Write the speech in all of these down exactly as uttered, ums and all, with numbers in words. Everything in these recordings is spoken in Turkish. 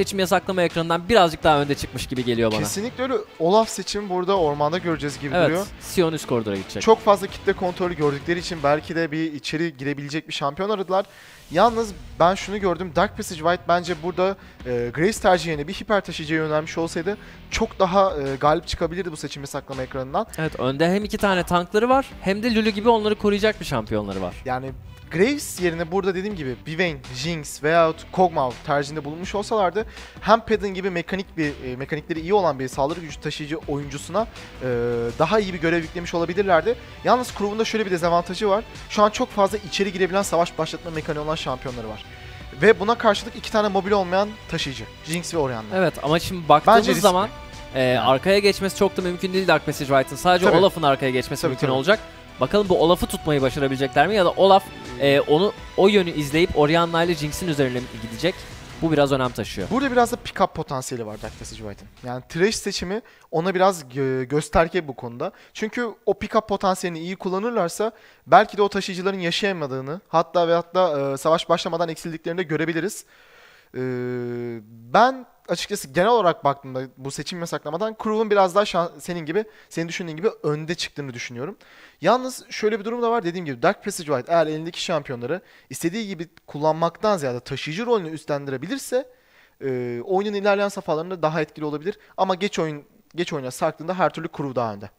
seçim yasaklama ekranından birazcık daha önde çıkmış gibi geliyor bana. Kesinlikle öyle. Olaf seçimi burada ormanda göreceğiz gibi evet, duruyor. Evet. Sion üst koridora gidecek. Çok fazla kitle kontrolü gördükleri için belki de bir içeri girebilecek bir şampiyon aradılar. Yalnız ben şunu gördüm. Dark Passage White bence burada e, Graves tercihine bir hiper taşıyıcıya yönelmiş olsaydı çok daha e, galip çıkabilirdi bu seçim yasaklama ekranından. Evet. Önde hem iki tane tankları var hem de Lulu gibi onları koruyacak bir şampiyonları var. Yani Graves yerine burada dediğim gibi Bivane, Jinx veyahut Kog'Maw tercihinde bulunmuş olsalardı hem Pedal gibi mekanik bir mekanikleri iyi olan bir saldırı gücü taşıyıcı oyuncusuna e, daha iyi bir görev yüklemiş olabilirlerdi. Yalnız Crew'un da şöyle bir dezavantajı var. Şu an çok fazla içeri girebilen savaş başlatma mekaniği olan şampiyonları var. Ve buna karşılık iki tane mobil olmayan taşıyıcı. Jinx ve Orianna. Evet ama şimdi baktığımız zaman e, arkaya geçmesi çok da mümkün değil Dark Passage White'ın. Sadece Olaf'ın arkaya geçmesi tabii, mümkün tabii. olacak. Bakalım bu Olaf'ı tutmayı başarabilecekler mi ya da Olaf e, onu o yönü izleyip Orianna ile Jinx'in üzerine gidecek. Bu biraz önem taşıyor. Burada biraz da pick-up potansiyeli var Dark Passage White'ın. Yani Thresh seçimi ona biraz gö gösterge bu konuda. Çünkü o pick-up potansiyelini iyi kullanırlarsa belki de o taşıyıcıların yaşayamadığını hatta ve hatta e, savaş başlamadan eksildiklerini de görebiliriz. E, ben açıkçası genel olarak baktığımda bu seçim yasaklamadan Crew'un biraz daha şans, senin gibi, senin düşündüğün gibi önde çıktığını düşünüyorum. Yalnız şöyle bir durum da var. Dediğim gibi Dark Passage White eğer elindeki şampiyonları istediği gibi kullanmaktan ziyade taşıyıcı rolünü üstlendirebilirse e, oyunun ilerleyen safhalarında daha etkili olabilir. Ama geç oyun geç oyuna sarktığında her türlü Crew daha önde.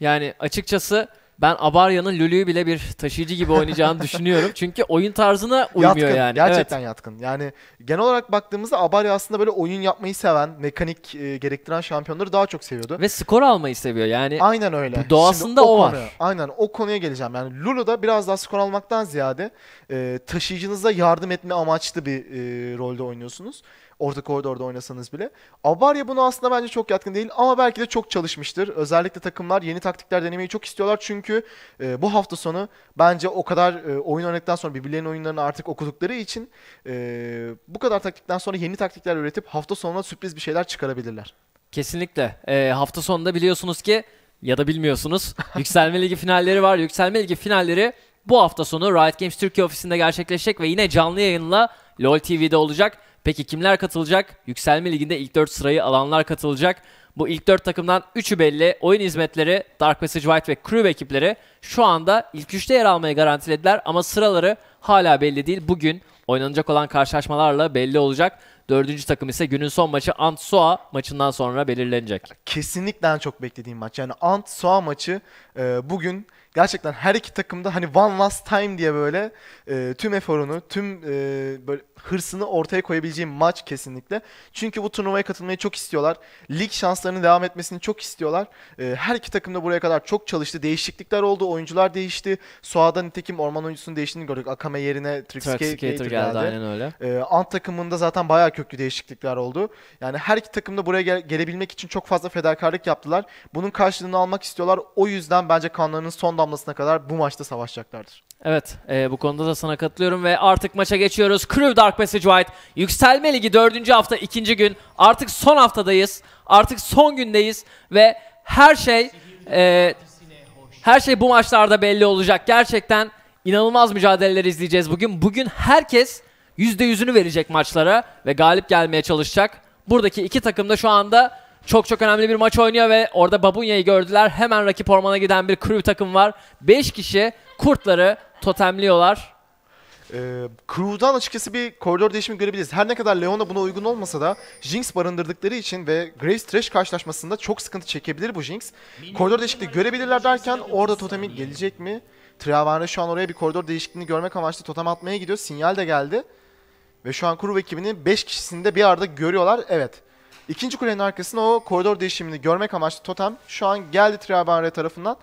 Yani açıkçası ben Abaria'nın Lulu'yu bile bir taşıyıcı gibi oynayacağını düşünüyorum. Çünkü oyun tarzına uymuyor yatkın, yani. Gerçekten evet. yatkın. Yani genel olarak baktığımızda Abaria aslında böyle oyun yapmayı seven, mekanik e, gerektiren şampiyonları daha çok seviyordu. Ve skor almayı seviyor yani. Aynen öyle. Doğasında o, o var. Konu, aynen o konuya geleceğim. Yani Lulu'da biraz daha skor almaktan ziyade e, taşıyıcınıza yardım etme amaçlı bir e, rolde oynuyorsunuz. Orta koridorda oynasanız bile. Abaria bunu aslında bence çok yatkın değil ama belki de çok çalışmıştır. Özellikle takımlar yeni taktikler denemeyi çok istiyorlar çünkü e, bu hafta sonu bence o kadar e, oyun oynadıktan sonra birbirlerinin oyunlarını artık okudukları için e, bu kadar taktikten sonra yeni taktikler üretip hafta sonuna sürpriz bir şeyler çıkarabilirler. Kesinlikle. E, hafta sonunda biliyorsunuz ki ya da bilmiyorsunuz Yükselme Ligi finalleri var. Yükselme Ligi finalleri bu hafta sonu Riot Games Türkiye ofisinde gerçekleşecek ve yine canlı yayınla LoL T V'de olacak. Peki kimler katılacak? Yükselme Ligi'nde ilk dört sırayı alanlar katılacak. Bu ilk dört takımdan üçü belli. Oyun hizmetleri, Dark Passage White ve Crew ekipleri şu anda ilk üçte yer almayı garantilediler. Ama sıraları hala belli değil. Bugün oynanacak olan karşılaşmalarla belli olacak. Dördüncü takım ise günün son maçı Ant-Soa maçından sonra belirlenecek. Kesinlikle en çok beklediğim maç. Yani Ant-Soa maçı e, bugün... Gerçekten her iki takımda hani one last time diye böyle e, tüm eforunu, tüm e, böyle hırsını ortaya koyabileceğim maç kesinlikle. Çünkü bu turnuvaya katılmayı çok istiyorlar. Lig şanslarının devam etmesini çok istiyorlar. E, her iki takım da buraya kadar çok çalıştı. Değişiklikler oldu, oyuncular değişti. Soğa'da nitekim orman oyuncusunun değiştiğini gördük. Akame yerine Trixcator geldi. geldi. Aynen öyle. E, Ant takımında zaten bayağı köklü değişiklikler oldu. Yani her iki takım da buraya gele gelebilmek için çok fazla fedakarlık yaptılar. Bunun karşılığını almak istiyorlar. O yüzden bence kanlarının son damlasına kadar bu maçta savaşacaklardır. Evet, e, bu konuda da sana katılıyorum ve artık maça geçiyoruz. Crew Dark Passage White, Yükselme Ligi dördüncü hafta ikinci gün. Artık son haftadayız. Artık son gündeyiz ve her şey e, her şey bu maçlarda belli olacak. Gerçekten inanılmaz mücadeleler izleyeceğiz bugün. Bugün herkes yüzde yüzünü verecek maçlara ve galip gelmeye çalışacak. Buradaki iki takım da şu anda çok çok önemli bir maç oynuyor ve orada Babunya'yı gördüler. Hemen rakip ormana giden bir Crew takım var. beş kişi kurtları totemliyorlar. Ee, Crew'dan açıkçası bir koridor değişimi görebiliriz. Her ne kadar Leona buna uygun olmasa da Jinx barındırdıkları için ve Graves Thresh karşılaşmasında çok sıkıntı çekebilir bu Jinx. Koridor değişikliği görebilirler derken orada totemi gelecek mi? Trial Bane şu an oraya bir koridor değişikliğini görmek amaçlı totem atmaya gidiyor. Sinyal de geldi. Ve şu an Crew ekibinin beş kişisini de bir arada görüyorlar. Evet. İkinci kulenin arkasında o koridor değişimini görmek amaçlı totem şu an geldi Trial Bane tarafından.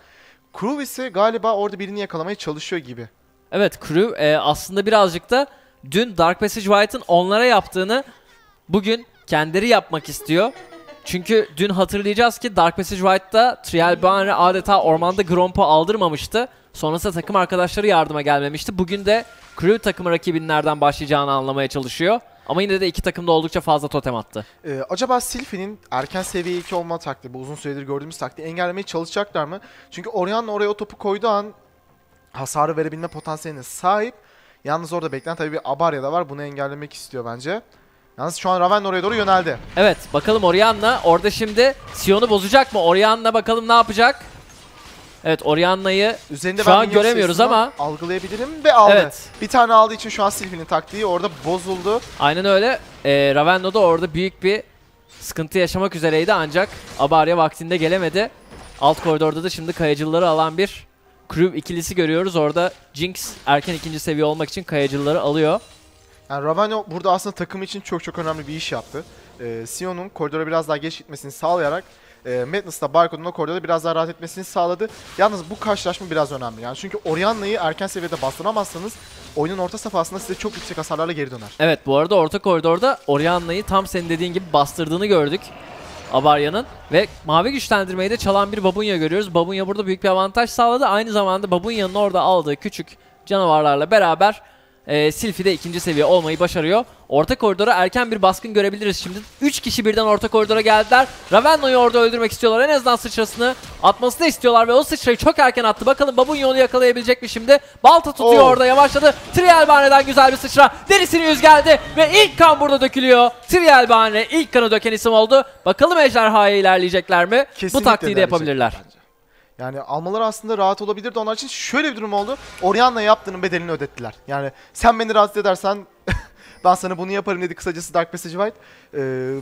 Crew ise galiba orada birini yakalamaya çalışıyor gibi. Evet, Crew e, aslında birazcık da dün Dark Passage White'ın onlara yaptığını bugün kendileri yapmak istiyor. Çünkü dün hatırlayacağız ki Dark Passage White'da Trial Bane adeta ormanda Gromp'a aldırmamıştı. Sonrasında takım arkadaşları yardıma gelmemişti. Bugün de Crew takımı rakibinin nereden başlayacağını anlamaya çalışıyor. Ama yine de iki takım da oldukça fazla totem attı. Ee, acaba Sylphie'nin erken seviye iki olma taktiği, bu uzun süredir gördüğümüz taktiği engellemeye çalışacaklar mı? Çünkü Orianna oraya o topu koyduğu an hasarı verebilme potansiyeline sahip. Yalnız orada bekleyen tabii bir Abaria da var. Bunu engellemek istiyor bence. Yalnız şu an Ravenna oraya doğru yöneldi. Evet, bakalım Orianna orada şimdi Sion'u bozacak mı? Orianna bakalım ne yapacak? Evet, Orianna'yı şu an göremiyoruz ama algılayabilirim ve aldı. Evet. Bir tane aldığı için şu an Sylphie'nin taktiği orada bozuldu. Aynen öyle. Ee, Ravenno da orada büyük bir sıkıntı yaşamak üzereydi ancak Abaria vaktinde gelemedi. Alt koridorda da şimdi kayacıları alan bir Crew ikilisi görüyoruz. Orada Jinx erken ikinci seviye olmak için kayacıları alıyor. Yani Ravenno burada aslında takım için çok çok önemli bir iş yaptı. Ee, Sion'un koridora biraz daha geç gitmesini sağlayarak e, Madness'la Barcode'un o koridorda biraz daha rahat etmesini sağladı. Yalnız bu karşılaşma biraz önemli. Yani çünkü Orianna'yı erken seviyede bastıramazsanız oyunun orta safhasında size çok yüksek hasarlarla geri döner. Evet, bu arada orta koridorda Orianna'yı tam senin dediğin gibi bastırdığını gördük Abaria'nın. Ve mavi güçlendirmeyi de çalan bir Babunya görüyoruz. Babunya burada büyük bir avantaj sağladı. Aynı zamanda Babunya'nın orada aldığı küçük canavarlarla beraber E, Sylphie de ikinci seviye olmayı başarıyor. Orta koridora erken bir baskın görebiliriz şimdi. üç kişi birden orta koridora geldiler. Ravenno'yu orada öldürmek istiyorlar. En azından sıçrasını atmasını istiyorlar ve o sıçrayı çok erken attı. Bakalım Babunya onu yakalayabilecek mi şimdi? Balta tutuyor oh. orada, yavaşladı. Trial Bane'den güzel bir sıçra. Derisini yüz geldi ve ilk kan burada dökülüyor. Trial Bane ilk kanı döken isim oldu. Bakalım ejderhaya ilerleyecekler mi? Kesinlikle bu taktiği de yapabilirler. Bence. Yani almaları aslında rahat olabilirdi. Onlar için şöyle bir durum oldu. Orianna yaptığının bedelini ödettiler. Yani sen beni rahatsız edersen ben sana bunu yaparım dedi kısacası Dark Passage White. Ee,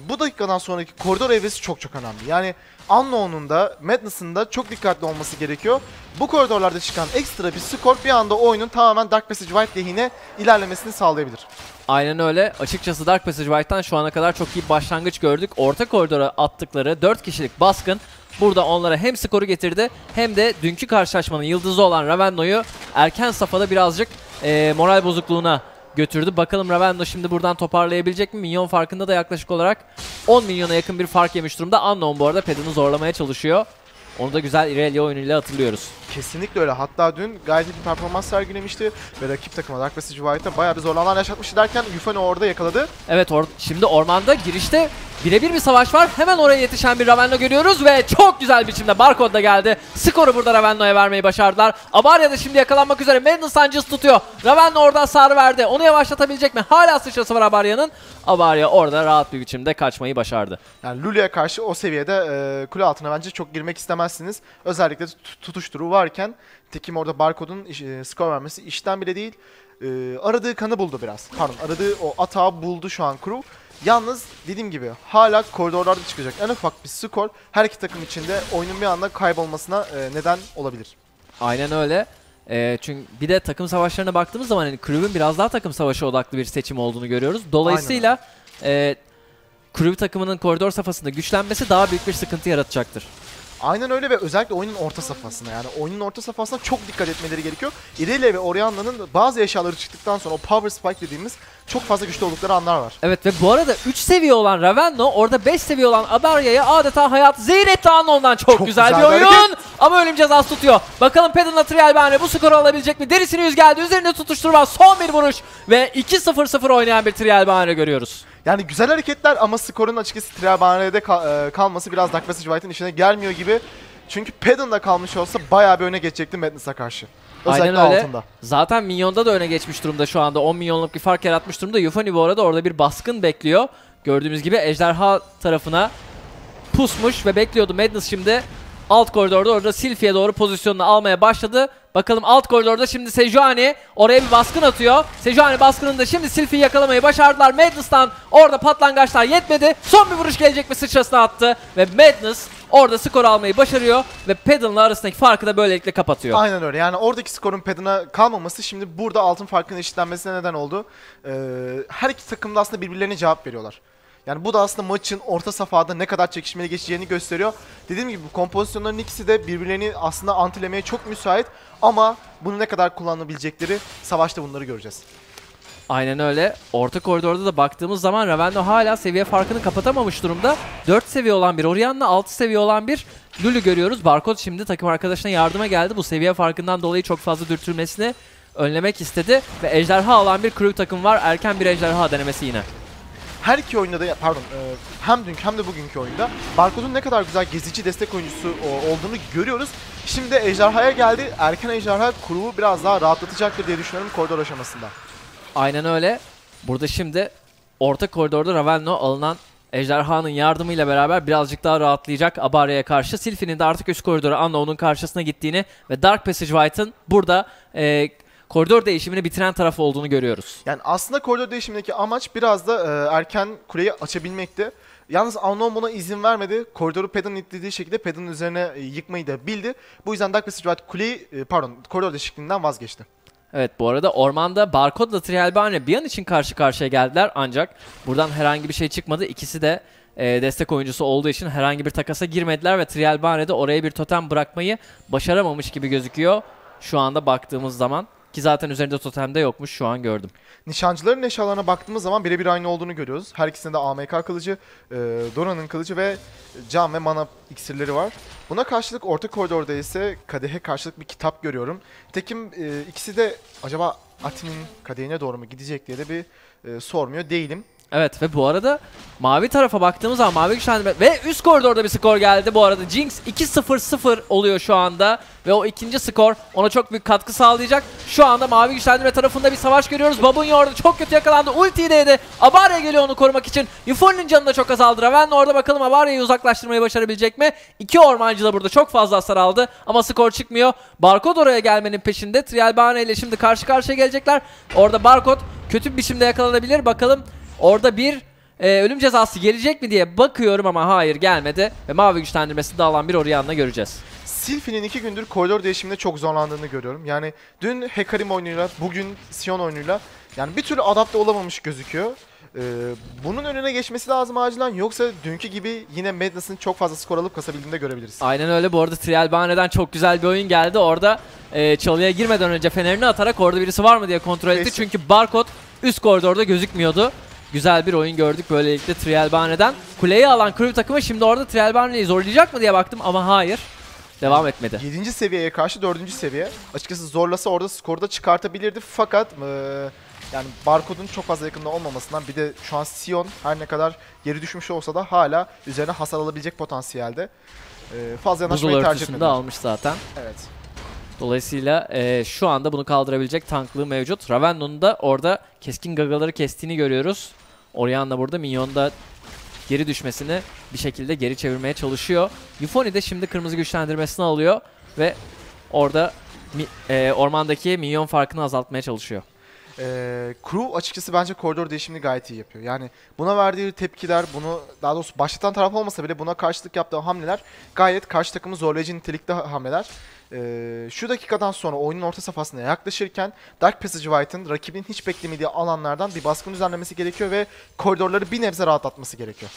bu dakikadan sonraki koridor evresi çok çok önemli. Yani Unknown'un da Madness'ın da çok dikkatli olması gerekiyor. Bu koridorlarda çıkan ekstra bir skor bir anda oyunun tamamen Dark Passage White lehine ilerlemesini sağlayabilir. Aynen öyle. Açıkçası Dark Passage White'tan şu ana kadar çok iyi başlangıç gördük. Orta koridora attıkları dört kişilik baskın burada onlara hem skoru getirdi hem de dünkü karşılaşmanın yıldızı olan Ravenno'yu erken safhada birazcık e, moral bozukluğuna götürdü. Bakalım Ravenno şimdi buradan toparlayabilecek mi? Minyon farkında da yaklaşık olarak on milyona yakın bir fark yemiş durumda. Unknown bu arada Pedal'ı zorlamaya çalışıyor. Onu da güzel Irelia oyunuyla hatırlıyoruz. Kesinlikle öyle. Hatta dün gayet bir performans sergilemişti ve rakip takıma Dark Passage White'a bayağı bir zorlananlar yaşatmıştı derken Euphony orada yakaladı. Evet, or şimdi ormanda girişte birebir bir savaş var. Hemen oraya yetişen bir Ravenno görüyoruz ve çok güzel biçimde Barcode da geldi. Skoru burada Ravenno'ya vermeyi başardılar. Abaria da şimdi yakalanmak üzere. Madness sancısı tutuyor. Ravenno oradan sarı verdi. Onu yavaşlatabilecek mi? Hala sıçrası var Abaria'nın. Abaria orada rahat bir biçimde kaçmayı başardı. Yani Lulu'ya karşı o seviyede e, kule altına bence çok girmek istemezsiniz. Özellikle tutuşturu varken tekim orada Barcode'un e, skor vermesi işten bile değil. E, aradığı kanı buldu biraz. Pardon, aradığı o atağı buldu şu an Crew. Yalnız dediğim gibi hala koridorlarda çıkacak en ufak bir skor her iki takım içinde oyunun bir anda kaybolmasına e, neden olabilir. Aynen öyle. E, çünkü bir de takım savaşlarına baktığımız zaman hani Crew'un biraz daha takım savaşı odaklı bir seçim olduğunu görüyoruz. Dolayısıyla e, Crew takımının koridor safhasında güçlenmesi daha büyük bir sıkıntı yaratacaktır. Aynen öyle ve özellikle oyunun orta safhasına yani oyunun orta safhasına çok dikkat etmeleri gerekiyor. Irelia ve Orianna'nın bazı eşyaları çıktıktan sonra o power spike dediğimiz çok fazla güçlü oldukları anlar var. Evet ve bu arada üç seviye olan Ravenno orada beş seviye olan Abaria'ya adeta hayat zehir etti. Annon'dan çok, çok güzel, güzel bir oyun hareket. Ama ölüm cezası tutuyor. Bakalım Pedal'la Trial Bane bu skoru alabilecek mi? Derisini yüz geldi, üzerinde tutuşturma, son bir vuruş ve iki sıfır sıfır oynayan bir Trial Bane görüyoruz. Yani güzel hareketler ama skorun açıkçası Trial Bane'de kal kalması biraz Dark Passage White'ın işine gelmiyor gibi. Çünkü Pedal'da kalmış olsa bayağı bir öne geçecekti Madness'a karşı. Özellikle aynen öyle. Altında. Zaten Minyon'da da öne geçmiş durumda şu anda. on milyonluk bir fark yaratmış durumda. Euphony bu arada orada bir baskın bekliyor. Gördüğümüz gibi ejderha tarafına pusmuş ve bekliyordu. Madness şimdi alt koridorda orada Sylphie'ye doğru pozisyonunu almaya başladı. Bakalım alt koridorda şimdi Sejuani oraya bir baskın atıyor. Sejuani baskınında şimdi Sylphie'yi yakalamayı başardılar. Madness'tan orada patlangaçlar yetmedi. Son bir vuruş gelecek mi sıçrasına attı. Ve Madness orada skor almayı başarıyor ve Pedal'la arasındaki farkı da böylelikle kapatıyor. Aynen öyle. Yani oradaki skorun Pedal'a kalmaması şimdi burada altın farkının eşitlenmesine neden oldu. Ee, her iki takım da aslında birbirlerine cevap veriyorlar. Yani bu da aslında maçın orta safhada ne kadar çekişmeli geçeceğini gösteriyor. Dediğim gibi bu kompozisyonların ikisi de birbirlerini aslında antilemeye çok müsait. Ama bunu ne kadar kullanabilecekleri savaşta bunları göreceğiz. Aynen öyle. Orta koridorda da baktığımız zaman Ravenno hala seviye farkını kapatamamış durumda. dört seviye olan bir Orianna, altı seviye olan bir Lulu görüyoruz. Barcode şimdi takım arkadaşına yardıma geldi. Bu seviye farkından dolayı çok fazla dürtülmesini önlemek istedi. Ve ejderha alan bir Crew takım var. Erken bir ejderha denemesi yine. Her iki oyunda da, pardon, hem dünkü hem de bugünkü oyunda Barcode'un ne kadar güzel gezici destek oyuncusu olduğunu görüyoruz. Şimdi ejderhaya geldi. Erken ejderha Crew'u biraz daha rahatlatacaktır diye düşünüyorum koridor aşamasında. Aynen öyle. Burada şimdi orta koridorda Ravenno alınan Ejderha'nın yardımıyla beraber birazcık daha rahatlayacak Abaria'ya karşı. Sylphie'nin de artık üst koridora Unknown'un karşısına gittiğini ve Dark Passage White'ın burada e, koridor değişimini bitiren taraf olduğunu görüyoruz. Yani aslında koridor değişimindeki amaç biraz da e, erken kuleyi açabilmekti. Yalnız Unknown buna izin vermedi. Koridoru Pedal'ın itlediği şekilde Pedal'ın üzerine e, yıkmayı da bildi. Bu yüzden Dark Passage White kuleyi, e, pardon koridor değişikliğinden vazgeçti. Evet, bu arada ormanda Barcode'la Trial Bane bir an için karşı karşıya geldiler ancak buradan herhangi bir şey çıkmadı. İkisi de e, destek oyuncusu olduğu için herhangi bir takasa girmediler ve Trial Bane de oraya bir totem bırakmayı başaramamış gibi gözüküyor şu anda baktığımız zaman. Ki zaten üzerinde totemde yokmuş, şu an gördüm. Nişancıların eşyalarına baktığımız zaman birebir aynı olduğunu görüyoruz. Her ikisinde de A M K kılıcı, e, Dora'nın kılıcı ve can ve mana iksirleri var. Buna karşılık orta koridorda ise kadehe karşılık bir kitap görüyorum. Tekim e, ikisi de acaba Atin'in kadehine doğru mu gidecek diye de bir e, sormuyor değilim. Evet ve bu arada mavi tarafa baktığımız zaman mavi güçlendirme ve üst koridorda bir skor geldi bu arada. Jinx iki sıfır sıfır oluyor şu anda ve o ikinci skor ona çok büyük katkı sağlayacak. Şu anda mavi güçlendirme tarafında bir savaş görüyoruz. Babunya orada çok kötü yakalandı. Ultiyi değdi. Abaria geliyor onu korumak için. Euphony'nin canı da çok azaldı. Ravenna orada, bakalım Abaria'yı uzaklaştırmayı başarabilecek mi? İki ormancı da burada çok fazla hasar aldı ama skor çıkmıyor. Barcode oraya gelmenin peşinde. Trial Bane ile şimdi karşı karşıya gelecekler. Orada Barcode kötü bir biçimde yakalanabilir. Bakalım orada bir e, ölüm cezası gelecek mi diye bakıyorum ama hayır, gelmedi. Ve mavi güçlendirmesini de alan bir Orianna göreceğiz. Sylphie'nin iki gündür koridor değişiminde çok zorlandığını görüyorum. Yani dün Hecarim oyunuyla, bugün Sion oyunuyla yani bir türlü adapte olamamış gözüküyor. Ee, bunun önüne geçmesi lazım acilen, yoksa dünkü gibi yine Madness'ın çok fazla skor alıp kasabildiğini de görebiliriz. Aynen öyle, bu arada Trial Bane'den çok güzel bir oyun geldi. Orada e, çalıya girmeden önce fenerini atarak orada birisi var mı diye kontrol etti. Kesin. Çünkü Barcode üst koridorda gözükmüyordu. Güzel bir oyun gördük böylelikle Trial Bane'den. Kuleyi alan Crew takımı şimdi orada Trial Bane'yi zorlayacak mı diye baktım ama hayır. Devam etmedi. yedinci seviyeye karşı dördüncü seviye. Açıkçası zorlasa orada skorda çıkartabilirdi fakat e, yani Barcode'un çok fazla yakında olmamasından, bir de şu an Sion her ne kadar geri düşmüş olsa da hala üzerine hasar alabilecek potansiyelde. E, fazla yanaşmayı tercih etmedi. Buzul örtüsünü almış zaten. Evet. Dolayısıyla e, şu anda bunu kaldırabilecek tanklığı mevcut. Ravenno'nun da orada keskin gagaları kestiğini görüyoruz. Orianna burada Minyon'da geri düşmesini bir şekilde geri çevirmeye çalışıyor. Euphony de şimdi kırmızı güçlendirmesini alıyor ve orada e, ormandaki Minyon farkını azaltmaya çalışıyor. Ee, Crew açıkçası bence koridor değişimini gayet iyi yapıyor. Yani buna verdiği tepkiler, bunu daha doğrusu başlatan taraf olmasa bile buna karşılık yaptığı hamleler gayet karşı takımı zorlayıcı nitelikte hamleler. Ee, şu dakikadan sonra oyunun orta safhasına yaklaşırken Dark Passage White'ın rakibinin hiç beklemediği alanlardan bir baskın düzenlemesi gerekiyor ve koridorları bir nebze rahatlatması gerekiyor.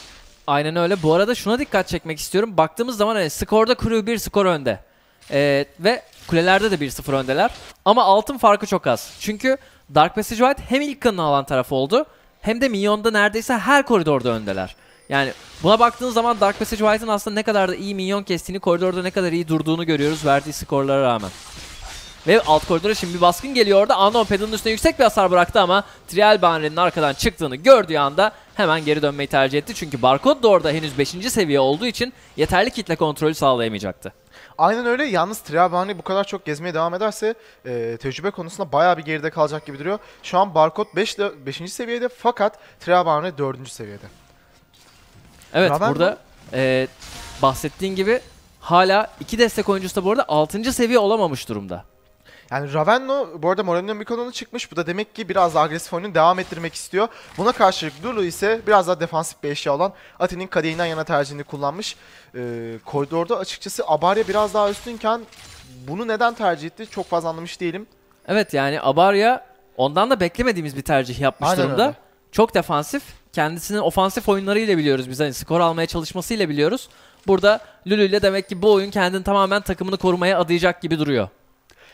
Aynen öyle. Bu arada şuna dikkat çekmek istiyorum. Baktığımız zaman hani skorda Crew bir skor önde. Ee, ve kulelerde de bir sıfır öndeler. Ama altın farkı çok az. Çünkü Dark Passage White hem ilk kanını alan taraf oldu hem de Minyon'da neredeyse her koridorda öndeler. Yani buna baktığınız zaman Dark Passage White'ın aslında ne kadar da iyi Minyon kestiğini, koridorda ne kadar iyi durduğunu görüyoruz verdiği skorlara rağmen. Ve alt koridora şimdi bir baskın geliyor orada. Annon Pedal'ın üstüne yüksek bir hasar bıraktı ama Trial Bane'nin arkadan çıktığını gördüğü anda hemen geri dönmeyi tercih etti. Çünkü Barcode da orada henüz beşinci seviye olduğu için yeterli kitle kontrolü sağlayamayacaktı. Aynen öyle. Yalnız Trial Bane bu kadar çok gezmeye devam ederse e, tecrübe konusunda bayağı bir geride kalacak gibi duruyor. Şu an Barcode beş, beşinci seviyede fakat Trial Bane dördüncü seviyede. Evet, Ravenno burada e, bahsettiğin gibi hala iki destek oyuncusu da bu arada altıncı seviye olamamış durumda. Yani Ravenno bu arada moralinin bir konunu çıkmış. Bu da demek ki biraz daha agresif oyunu devam ettirmek istiyor. Buna karşılık Lulu ise biraz daha defansif bir eşya olan Atin'in kadehinden yana tercihini kullanmış. Ee, koridorda açıkçası Abaria biraz daha üstünken bunu neden tercih etti çok fazla anlamış değilim. Evet, yani Abaria ondan da beklemediğimiz bir tercih yapmış Aynen durumda. Öyle. Çok defansif. Kendisinin ofansif oyunlarıyla biliyoruz biz. Hani skor almaya çalışmasıyla biliyoruz. Burada Lulu ile demek ki bu oyun kendini tamamen takımını korumaya adayacak gibi duruyor.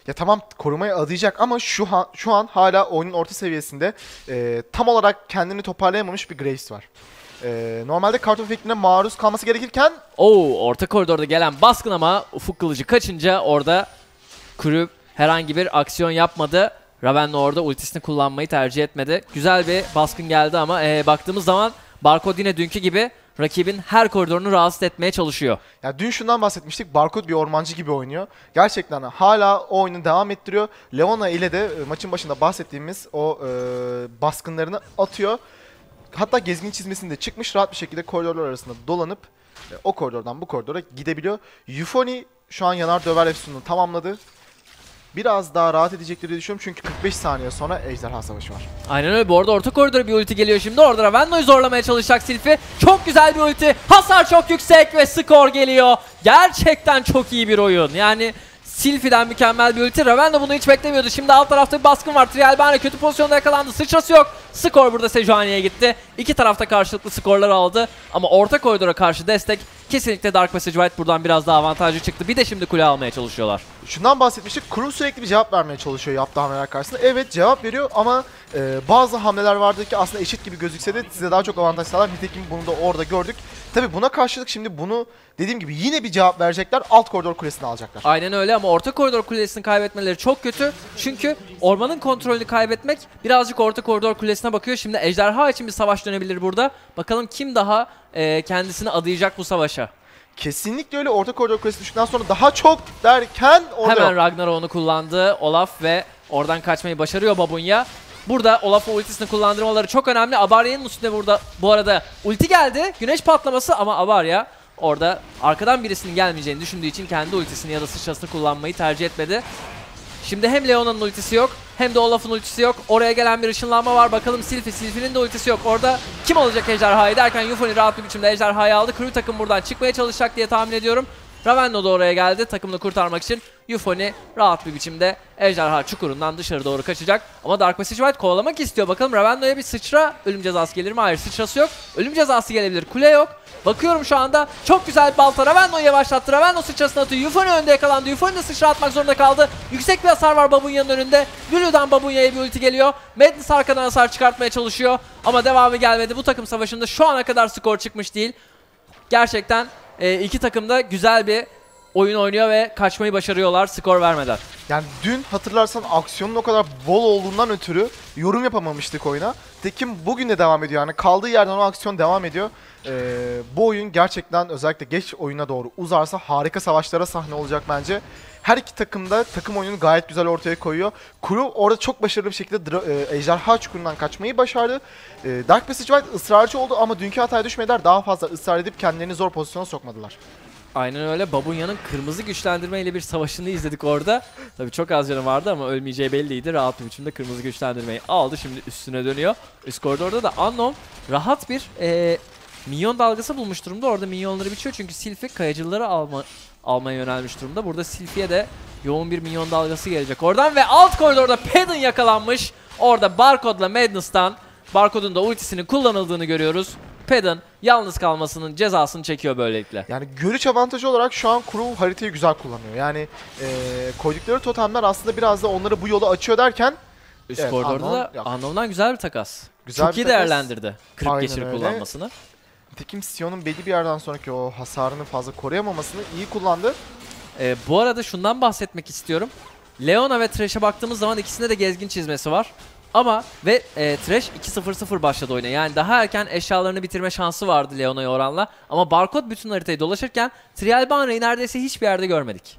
Ya tamam, korumaya adayacak ama şu an, şu an hala oyunun orta seviyesinde e, tam olarak kendini toparlayamamış bir Graves var. E, normalde kartopu fikrine maruz kalması gerekirken... Oo, orta koridorda gelen baskın ama ufuk kılıcı kaçınca orada Crew herhangi bir aksiyon yapmadı. Ravenno orada ultisini kullanmayı tercih etmedi. Güzel bir baskın geldi ama e, baktığımız zaman Barcode yine dünkü gibi rakibin her koridorunu rahatsız etmeye çalışıyor. Ya dün şundan bahsetmiştik. Barcode bir ormancı gibi oynuyor. Gerçekten hala o oyunu devam ettiriyor. Leona ile de maçın başında bahsettiğimiz o e, baskınlarını atıyor. hatta gezgin çizmesinde çıkmış, rahat bir şekilde koridorlar arasında dolanıp o koridordan bu koridora gidebiliyor. Euphony şu an yanar döver efsununu tamamladı. Biraz daha rahat edecekleri diye düşünüyorum çünkü kırk beş saniye sonra ejderha savaşı var. Aynen öyle. Bu arada orta koridora bir ulti geliyor şimdi. Orada Ravenno'yu zorlamaya çalışacak Sylphie. Çok güzel bir ulti. Hasar çok yüksek ve skor geliyor. Gerçekten çok iyi bir oyun. Yani Sylphie'den mükemmel bir ulti. Ravenno bunu hiç beklemiyordu. Şimdi alt tarafta bir baskın var. Trial Bane kötü pozisyonda yakalandı. Sıçrası yok. Skor burada Sejuani'ye gitti. İki tarafta karşılıklı skorlar aldı. Ama orta koridora karşı destek kesinlikle Dark Passage White buradan biraz daha avantajlı çıktı. Bir de şimdi kule almaya çalışıyorlar. Şundan bahsetmiştik. Crew sürekli bir cevap vermeye çalışıyor yaptığı hamleler karşısında. Evet cevap veriyor ama e, bazı hamleler vardı ki aslında eşit gibi gözükse de size daha çok avantaj sağlar. Nitekim bunu da orada gördük. Tabi buna karşılık şimdi bunu dediğim gibi yine bir cevap verecekler. Alt koridor kulesini alacaklar. Aynen öyle ama orta koridor kulesini kaybetmeleri çok kötü. Çünkü ormanın kontrolünü kaybetmek birazcık orta koridor kulesine bakıyor. Şimdi ejderha için bir savaş dönebilir burada. Bakalım kim daha e, kendisini adayacak bu savaşa. Kesinlikle öyle. Orta koridor kulesi düştükten sonra daha çok derken orada hemen Ragnar onu kullandı. Olaf ve oradan kaçmayı başarıyor Babunya. Burada Olaf'ın ultisini kullandırmaları çok önemli. Abaria'nın üstüne burada bu arada ulti geldi. Güneş patlaması ama Abaria orada arkadan birisinin gelmeyeceğini düşündüğü için kendi ultisini ya da sıçrasını kullanmayı tercih etmedi. Şimdi hem Leona'nın ultisi yok hem de Olaf'ın ultisi yok. Oraya gelen bir ışınlanma var. Bakalım Sylphie. Sylphie'nin de ultisi yok. Orada kim alacak ejderhayı derken Euphony rahat bir biçimde ejderhayı aldı. Crew takım buradan çıkmaya çalışacak diye tahmin ediyorum. Ravenno da oraya geldi takımını kurtarmak için. Euphony rahat bir biçimde ejderha çukurundan dışarı doğru kaçacak. Ama Dark Passage White kovalamak istiyor. Bakalım Ravenno'ya bir sıçra ölüm cezası gelir mi? Hayır, sıçrası yok. Ölüm cezası gelebilir. Kule yok. Bakıyorum şu anda. Çok güzel bir balta. Ravenno'yu yavaşlattı. Ravenno sıçrasını atıyor. Euphony önde yakalandı. Euphony de sıçra atmak zorunda kaldı. Yüksek bir hasar var Babunya'nın önünde. Lulu'dan Babunya'ya bir ulti geliyor. Madness arkadan hasar çıkartmaya çalışıyor. Ama devamı gelmedi. Bu takım savaşında şu ana kadar skor çıkmış değil. Gerçekten E, iki takım da güzel bir oyun oynuyor ve kaçmayı başarıyorlar skor vermeden. Yani dün hatırlarsan aksiyonun o kadar bol olduğundan ötürü yorum yapamamıştık oyuna. Tekim bugün de devam ediyor. Yani kaldığı yerden o aksiyon devam ediyor. E, bu oyun gerçekten özellikle geç oyuna doğru uzarsa harika savaşlara sahne olacak bence. Her iki takım da takım oyununu gayet güzel ortaya koyuyor. Crew orada çok başarılı bir şekilde e, ejderha çukurundan kaçmayı başardı. E, Dark Passage White ısrarcı oldu ama dünkü hataya düşmediler. Daha fazla ısrar edip kendilerini zor pozisyona sokmadılar. Aynen öyle. Babunya'nın kırmızı güçlendirme ile bir savaşını izledik orada. Tabii çok az canı vardı ama ölmeyeceği belliydi. Rahat bir biçimde kırmızı güçlendirmeyi aldı. Şimdi üstüne dönüyor. Üst koridorda da Annon rahat bir e, minyon dalgası bulmuş durumda. Orada minyonları biçiyor çünkü Sylphie kayacıları alma... almaya yönelmiş durumda. Burada Sylphie'ye de yoğun bir minyon dalgası gelecek oradan ve alt koridorda Pedal yakalanmış. Orada Barcode'la Madness'tan Barcode'un da ultisinin kullanıldığını görüyoruz. Pedal yalnız kalmasının cezasını çekiyor böylelikle. Yani görüş avantajı olarak şu an Crew haritayı güzel kullanıyor. Yani ee, koydukları totemler aslında biraz da onları bu yolu açıyor derken üst evet, koridorda da Unknown'dan güzel bir takas. Güzel Çok bir iyi takas. değerlendirdi. Kırık geçiri kullanmasını. Tekim Sion'un belli bir yerden sonraki o hasarını fazla koruyamamasını iyi kullandı. Ee, bu arada şundan bahsetmek istiyorum. Leona ve Thresh'e baktığımız zaman ikisinde de gezgin çizmesi var. Ama ve e, Thresh iki sıfır sıfır başladı oyuna. Yani daha erken eşyalarını bitirme şansı vardı Leona'ya oranla. Ama Barcode bütün haritayı dolaşırken Trial Bane'yi neredeyse hiçbir yerde görmedik.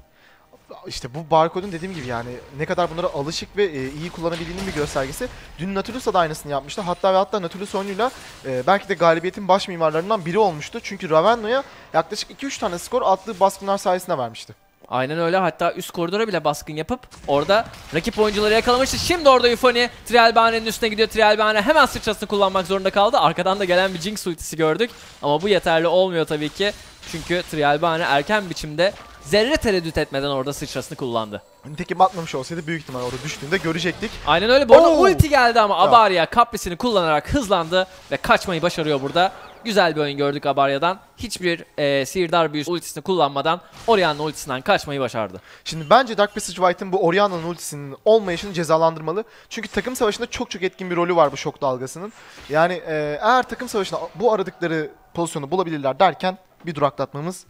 İşte bu Barcode'un dediğim gibi yani ne kadar bunlara alışık ve e, iyi kullanabildiğinin bir göstergesi. Dün Nautilus'a da aynısını yapmıştı. Hatta ve hatta Nautilus oyunuyla e, belki de galibiyetin baş mimarlarından biri olmuştu. Çünkü Ravenno'ya yaklaşık iki üç tane skor attığı baskınlar sayesinde vermişti. Aynen öyle. Hatta üst koridora bile baskın yapıp orada rakip oyuncuları yakalamıştı. Şimdi orada Euphony Trial Bane'nin üstüne gidiyor. Trial Bane hemen sıçrasını kullanmak zorunda kaldı. Arkadan da gelen bir Jinx ultisi gördük. Ama bu yeterli olmuyor tabii ki. Çünkü Trial Bane erken biçimde zerre tereddüt etmeden orada sıçrasını kullandı. Nitekim atmamış olsaydı büyük ihtimal orada düştüğünde görecektik. Aynen öyle. Bu arada Oo. ulti geldi ama Abaria kaprisini kullanarak hızlandı ve kaçmayı başarıyor burada. Güzel bir oyun gördük Abaria'dan. Hiçbir e, sihirdar büyüsü ultisini kullanmadan Orianna ultisinden kaçmayı başardı. Şimdi bence Dark Passage White'ın bu Orianna'nın ultisinin olmayışını cezalandırmalı. Çünkü takım savaşında çok çok etkin bir rolü var bu şok dalgasının. Yani e, eğer takım savaşında bu aradıkları pozisyonu bulabilirler derken bir duraklatmamız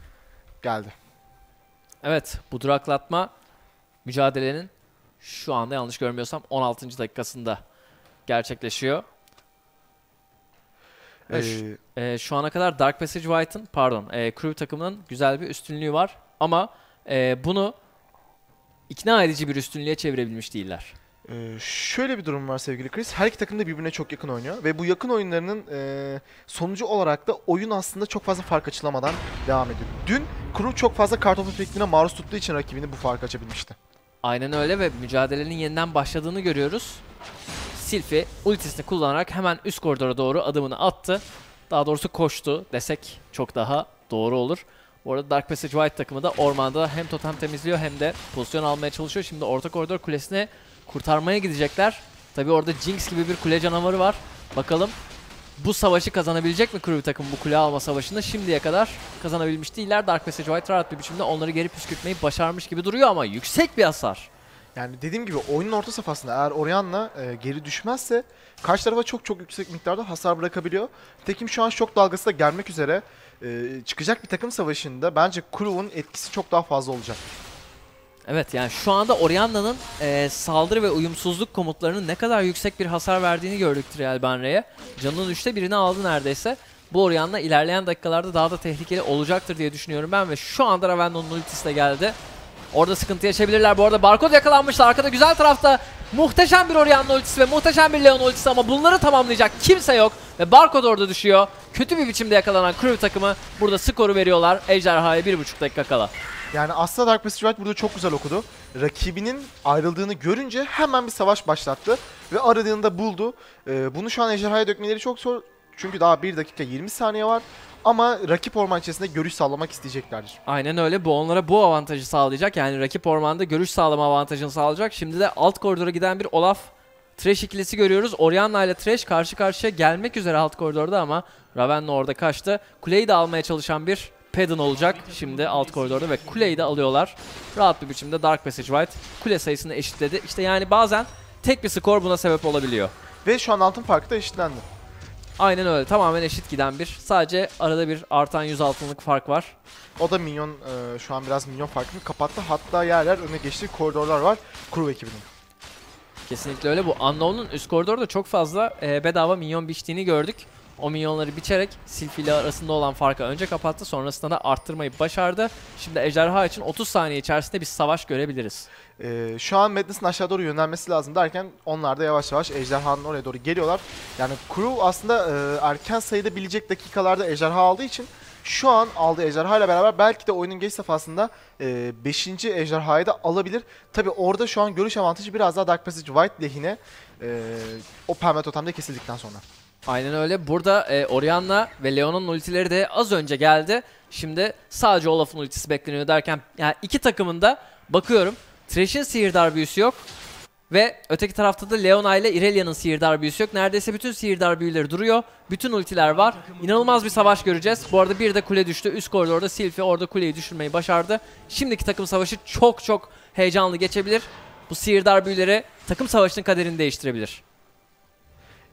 geldi. Evet, bu duraklatma mücadelenin şu anda yanlış görmüyorsam on altıncı dakikasında gerçekleşiyor. Ee, şu, e, şu ana kadar Dark Passage White'ın, pardon, e, Crew takımının güzel bir üstünlüğü var. Ama e, bunu ikna edici bir üstünlüğe çevirebilmiş değiller. Ee, şöyle bir durum var sevgili Chris. Her iki takım da birbirine çok yakın oynuyor. Ve bu yakın oyunlarının e, sonucu olarak da oyun aslında çok fazla fark açılamadan devam ediyor. Dün Crew çok fazla kartopu efektine maruz tuttuğu için rakibini bu fark açabilmişti. Aynen öyle ve mücadelenin yeniden başladığını görüyoruz. Sylphie ultisini kullanarak hemen üst koridora doğru adımını attı. Daha doğrusu koştu desek çok daha doğru olur. Bu arada Dark Passage White takımı da ormanda hem totem temizliyor hem de pozisyon almaya çalışıyor. Şimdi orta koridor kulesine kurtarmaya gidecekler. Tabi orada Jinx gibi bir kule canavarı var. Bakalım bu savaşı kazanabilecek mi Crew takım bu kule alma savaşını? Şimdiye kadar kazanabilmiş değiller. Dark Passage White rahat bir biçimde onları geri püskürtmeyi başarmış gibi duruyor ama yüksek bir hasar. Yani dediğim gibi oyunun orta safhasında eğer Orianna e, geri düşmezse karşı tarafa çok çok yüksek miktarda hasar bırakabiliyor. Tekim şu an şok dalgası da gelmek üzere. E, çıkacak bir takım savaşında bence Crew'un etkisi çok daha fazla olacak. Evet, yani şu anda Orianna'nın e, saldırı ve uyumsuzluk komutlarının ne kadar yüksek bir hasar verdiğini gördük Trial Bane'ye. Canının üçte birini aldı neredeyse. Bu Orianna ilerleyen dakikalarda daha da tehlikeli olacaktır diye düşünüyorum ben ve şu anda Ravenno'nun ultisi de geldi. Orada sıkıntı yaşayabilirler. Bu arada Barcode yakalanmıştı. Arkada güzel tarafta muhteşem bir Orianna ultisi ve muhteşem bir Leona ultisi ama bunları tamamlayacak kimse yok. Ve Barcode orada düşüyor. Kötü bir biçimde yakalanan Crew takımı burada skoru veriyorlar. Ejderha'ya bir buçuk dakika kala. Yani aslında Dark Passage White burada çok güzel okudu. Rakibinin ayrıldığını görünce hemen bir savaş başlattı. Ve aradığını da buldu. Ee, bunu şu an Ejderha'ya dökmeleri çok zor. Çünkü daha bir dakika yirmi saniye var. Ama rakip orman içerisinde görüş sağlamak isteyeceklerdir. Aynen öyle. Bu onlara bu avantajı sağlayacak. Yani rakip ormanda görüş sağlama avantajını sağlayacak. Şimdi de alt koridora giden bir Olaf Thresh ikilisi görüyoruz. Orianna ile Thresh karşı karşıya gelmek üzere alt koridorda ama Ravenno orada kaçtı. Kuleyi de almaya çalışan bir Pedal olacak şimdi alt koridorda ve kuleyi de alıyorlar. Rahat bir biçimde Dark Passage White kule sayısını eşitledi. İşte yani bazen tek bir skor buna sebep olabiliyor. Ve şu an altın farkı da eşitlendi. Aynen öyle. Tamamen eşit giden bir. Sadece arada bir artan yüz altınlık fark var. O da minyon, e, şu an biraz minyon farkını kapattı. Hatta yerler öne geçti. Koridorlar var. Crew ekibinin. Kesinlikle öyle. Bu Unknown'un üst koridorda çok fazla e, bedava minyon biçtiğini gördük. O minyonları biçerek Sylphie ile arasında olan farkı önce kapattı. Sonrasında da arttırmayı başardı. Şimdi Ejderha için otuz saniye içerisinde bir savaş görebiliriz. Ee, şu an Madness'ın aşağı doğru yönlenmesi lazım derken onlar da yavaş yavaş Ejderha'nın oraya doğru geliyorlar. Yani Crew aslında e, erken sayıda bilecek dakikalarda Ejderha aldığı için şu an aldığı Ejderha ile beraber belki de oyunun geç safhasında beşinci E, ejderha'yı da alabilir. Tabi orada şu an görüş avantajı biraz daha Dark Passage White lehine e, o pembe totemde kesildikten sonra. Aynen öyle. Burada e, Orianna ve Leona'nın ultileri de az önce geldi. Şimdi sadece Olaf'ın ultisi bekleniyor derken yani iki takımında bakıyorum. Thresh'in sihirdar büyüsü yok ve öteki tarafta da Leona ile Irelia'nın sihirdar büyüsü yok. Neredeyse bütün sihirdar büyüleri duruyor. Bütün ultiler var. İnanılmaz bir savaş göreceğiz. Bu arada bir de kule düştü. Üst koridorda Sylphie orada kuleyi düşürmeyi başardı. Şimdiki takım savaşı çok çok heyecanlı geçebilir. Bu sihirdar büyüleri takım savaşının kaderini değiştirebilir.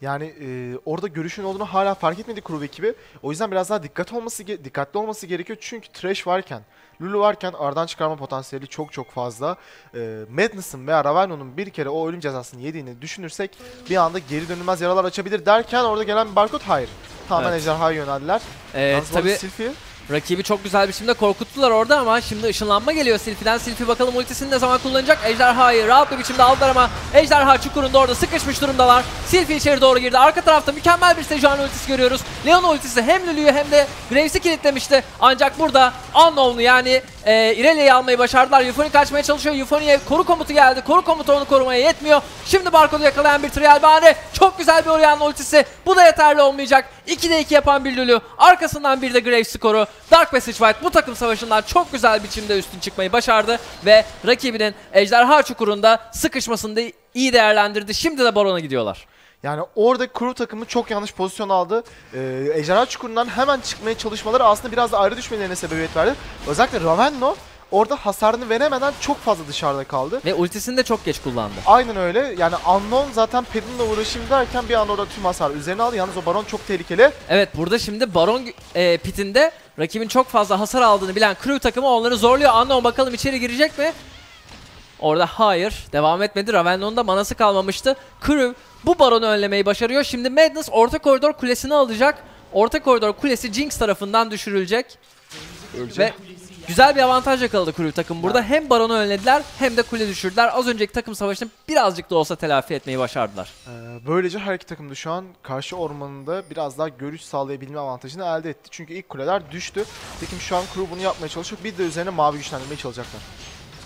Yani e, orada görüşün olduğunu hala fark etmedi Crew ekibi. O yüzden biraz daha dikkat olması, dikkatli olması gerekiyor. Çünkü Thresh varken, Lulu varken aradan çıkarma potansiyeli çok çok fazla. E, Madness'ın veya Ravenno'nun bir kere o ölüm cezasını yediğini düşünürsek bir anda geri dönülmez yaralar açabilir derken orada gelen bir Barcode hayır. Tamamen evet. Ejderha'ya yöneldiler. Evet, tabii Sylphie. Rakibi çok güzel bir şekilde korkuttular orada ama şimdi ışınlanma geliyor Sylphie'den. Sylphie bakalım ultisini ne zaman kullanacak? Ejderha'yı rahat bir biçimde aldılar ama Ejderha çukurunda orada sıkışmış durumdalar. Sylphie içeri doğru girdi. Arka tarafta mükemmel bir Sejuani ultisi görüyoruz. Leona ultisi hem Lulu'yu hem de Graves'i kilitlemişti. Ancak burada Unknown'u yani e, Irelia'yı almayı başardılar. Euphony kaçmaya çalışıyor. Euphony'ye koru komutu geldi. Koru komutu onu korumaya yetmiyor. Şimdi Barcode'u yakalayan bir Trial Bane. Çok güzel bir Orianna ultisi. Bu da yeterli olmayacak. ikide iki yapan bir Lulu. Arkasından bir de Graves skoru. Dark Passage White bu takım savaşından çok güzel biçimde üstün çıkmayı başardı ve rakibinin Ejderha çukurunda sıkışmasını da iyi değerlendirdi. Şimdi de Baron'a gidiyorlar. Yani orada Crew takımı çok yanlış pozisyon aldı. Ee, Ejderha çukurundan hemen çıkmaya çalışmaları aslında biraz da ayrı düşmelerine sebebiyet verdi. Özellikle Ravenno orada hasarını veremeden çok fazla dışarıda kaldı. Ve ultisini de çok geç kullandı. Aynen öyle. Yani Unknown zaten Pedal'la uğraşayım derken bir an orada tüm hasar üzerine aldı. Yalnız o Baron çok tehlikeli. Evet, burada şimdi Baron e, pitinde rakibin çok fazla hasar aldığını bilen Crew takımı onları zorluyor. Unknown bakalım içeri girecek mi? Orada hayır. Devam etmedi. Ravenno'nun da manası kalmamıştı. Crew bu Baron'u önlemeyi başarıyor. Şimdi Madness orta koridor kulesini alacak. Orta koridor kulesi Jinx tarafından düşürülecek. Ölecek. Ve Güzel bir avantaj yakaladı Crew takım burada. Hem Baron'u önlediler hem de kule düşürdüler. Az önceki takım savaşını birazcık da olsa telafi etmeyi başardılar. Ee, böylece her iki takım da şu an karşı ormanında biraz daha görüş sağlayabilme avantajını elde etti. Çünkü ilk kuleler düştü. Tekim şu an Crew bunu yapmaya çalışıyor. Bir de üzerine mavi güçlendirmeyi çalacaklar.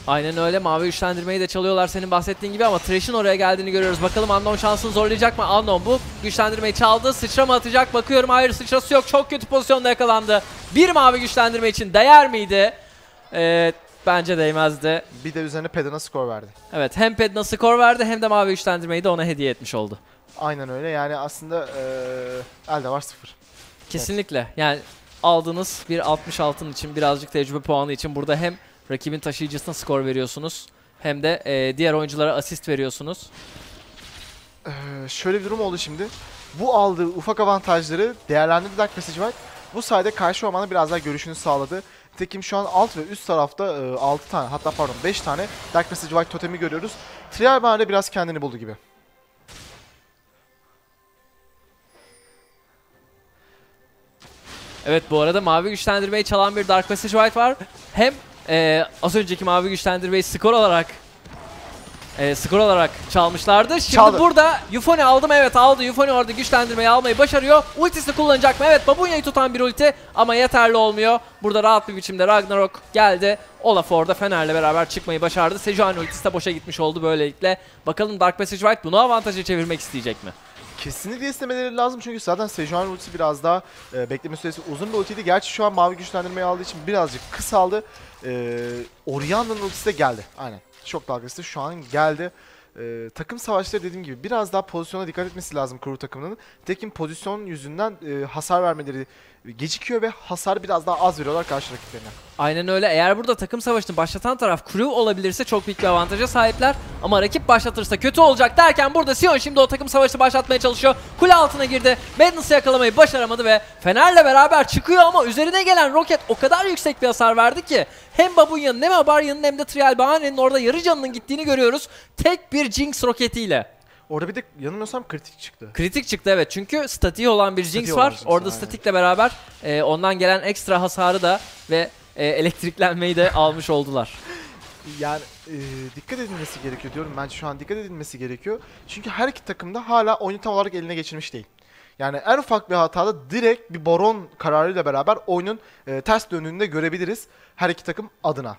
Aynen öyle, mavi güçlendirmeyi de çalıyorlar senin bahsettiğin gibi ama Thresh'in oraya geldiğini görüyoruz. Bakalım Annon şansını zorlayacak mı? Annon bu güçlendirmeyi çaldı. Sıçra mı atacak? Bakıyorum, hayır, sıçrası yok. Çok kötü pozisyonda yakalandı. Bir mavi güçlendirme için değer miydi? Ee, bence değmezdi. Bir de üzerine Pedal'a skor verdi. Evet, hem Pedal'a skor verdi hem de mavi güçlendirmeyi de ona hediye etmiş oldu. Aynen öyle, yani aslında ee, elde var sıfır. Kesinlikle, evet. Yani aldığınız bir altmış altın için, birazcık tecrübe puanı için burada hem rakibin taşıyıcısına skor veriyorsunuz hem de e, diğer oyunculara asist veriyorsunuz. Ee, şöyle bir durum oldu şimdi. Bu aldığı ufak avantajları değerlendirdi Dark Passage White. Bu sayede karşı ormanda biraz daha görüşünü sağladı. Tekim şu an alt ve üst tarafta e, altı tane, hatta pardon beş tane Dark Passage White totemi görüyoruz. Trial Bane'de biraz kendini buldu gibi. Evet, bu arada mavi güçlendirmeyi çalan bir Dark Passage White var. Hem Ee, az önceki mavi güçlendirmeyi skor olarak e, skor olarak çalmışlardı. Şimdi Çaldı. burada Euphony aldım, evet aldı. Euphony orada güçlendirmeyi almayı başarıyor. Ultisini kullanacak mı? Evet, Babunya'yı tutan bir ulti ama yeterli olmuyor. Burada rahat bir biçimde Ragnarok geldi. Olaf orada Fener'le beraber çıkmayı başardı. Sejuani ultisi de boşa gitmiş oldu böylelikle. Bakalım Dark Passage White bunu avantaja çevirmek isteyecek mi? Kesinlikle istemeleri lazım çünkü zaten Sejuani ultisi biraz daha e, bekleme süresi uzun bir ultiydi. Gerçi şu an mavi güçlendirmeyi aldığı için birazcık kısaldı. Ee, Orianna'nın ultisi de geldi. Aynen. Şok dalgası da şu an geldi. Ee, takım savaşları dediğim gibi biraz daha pozisyona dikkat etmesi lazım Crew takımının. Tekin pozisyon yüzünden e, hasar vermeleri gecikiyor ve hasar biraz daha az veriyorlar karşı rakiplerine. Aynen öyle. Eğer burada takım savaşını başlatan taraf Crew olabilirse çok büyük bir avantaja sahipler. Ama rakip başlatırsa kötü olacak derken burada Sion şimdi o takım savaşını başlatmaya çalışıyor. Kule altına girdi. Madness'ı yakalamayı başaramadı ve Fener'le beraber çıkıyor ama üzerine gelen roket o kadar yüksek bir hasar verdi ki hem Babunya'nın hem Abaria'nın hem de Trial Bane'nin orada yarı canının gittiğini görüyoruz. Tek bir Jinx roketiyle. Orada bir de yanılmıyorsam kritik çıktı. Kritik çıktı, evet, çünkü statiği olan bir Jinx statiği var. Jinx, orada statikle beraber e, ondan gelen ekstra hasarı da ve e, elektriklenmeyi de almış oldular. Yani e, dikkat edilmesi gerekiyor diyorum. Bence şu an dikkat edilmesi gerekiyor. Çünkü her iki takım da hala oyunu tam olarak eline geçirmiş değil. Yani en ufak bir hatada direkt bir baron kararıyla beraber oyunun e, ters dönünde görebiliriz her iki takım adına.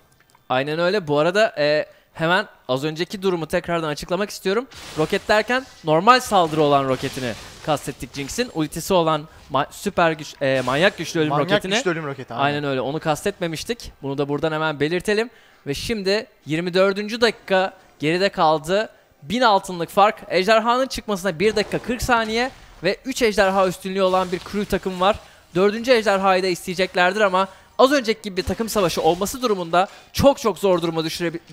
Aynen öyle. Bu arada e, hemen az önceki durumu tekrardan açıklamak istiyorum. Roket derken normal saldırı olan roketini kastettik Jinx'in. Ultisi olan süper güç, e, manyak güçlü ölüm manyak roketini. Güçlü ölüm roketi, aynen. aynen öyle. Onu kastetmemiştik. Bunu da buradan hemen belirtelim. Ve şimdi yirmi dördüncü dakika geride kaldı. bin altınlık fark. Ejderhanın çıkmasına bir dakika kırk saniye ve üç ejderha üstünlüğü olan bir Crew takım var. dördüncü ejderhayı da isteyeceklerdir ama az önceki gibi bir takım savaşı olması durumunda çok çok zor duruma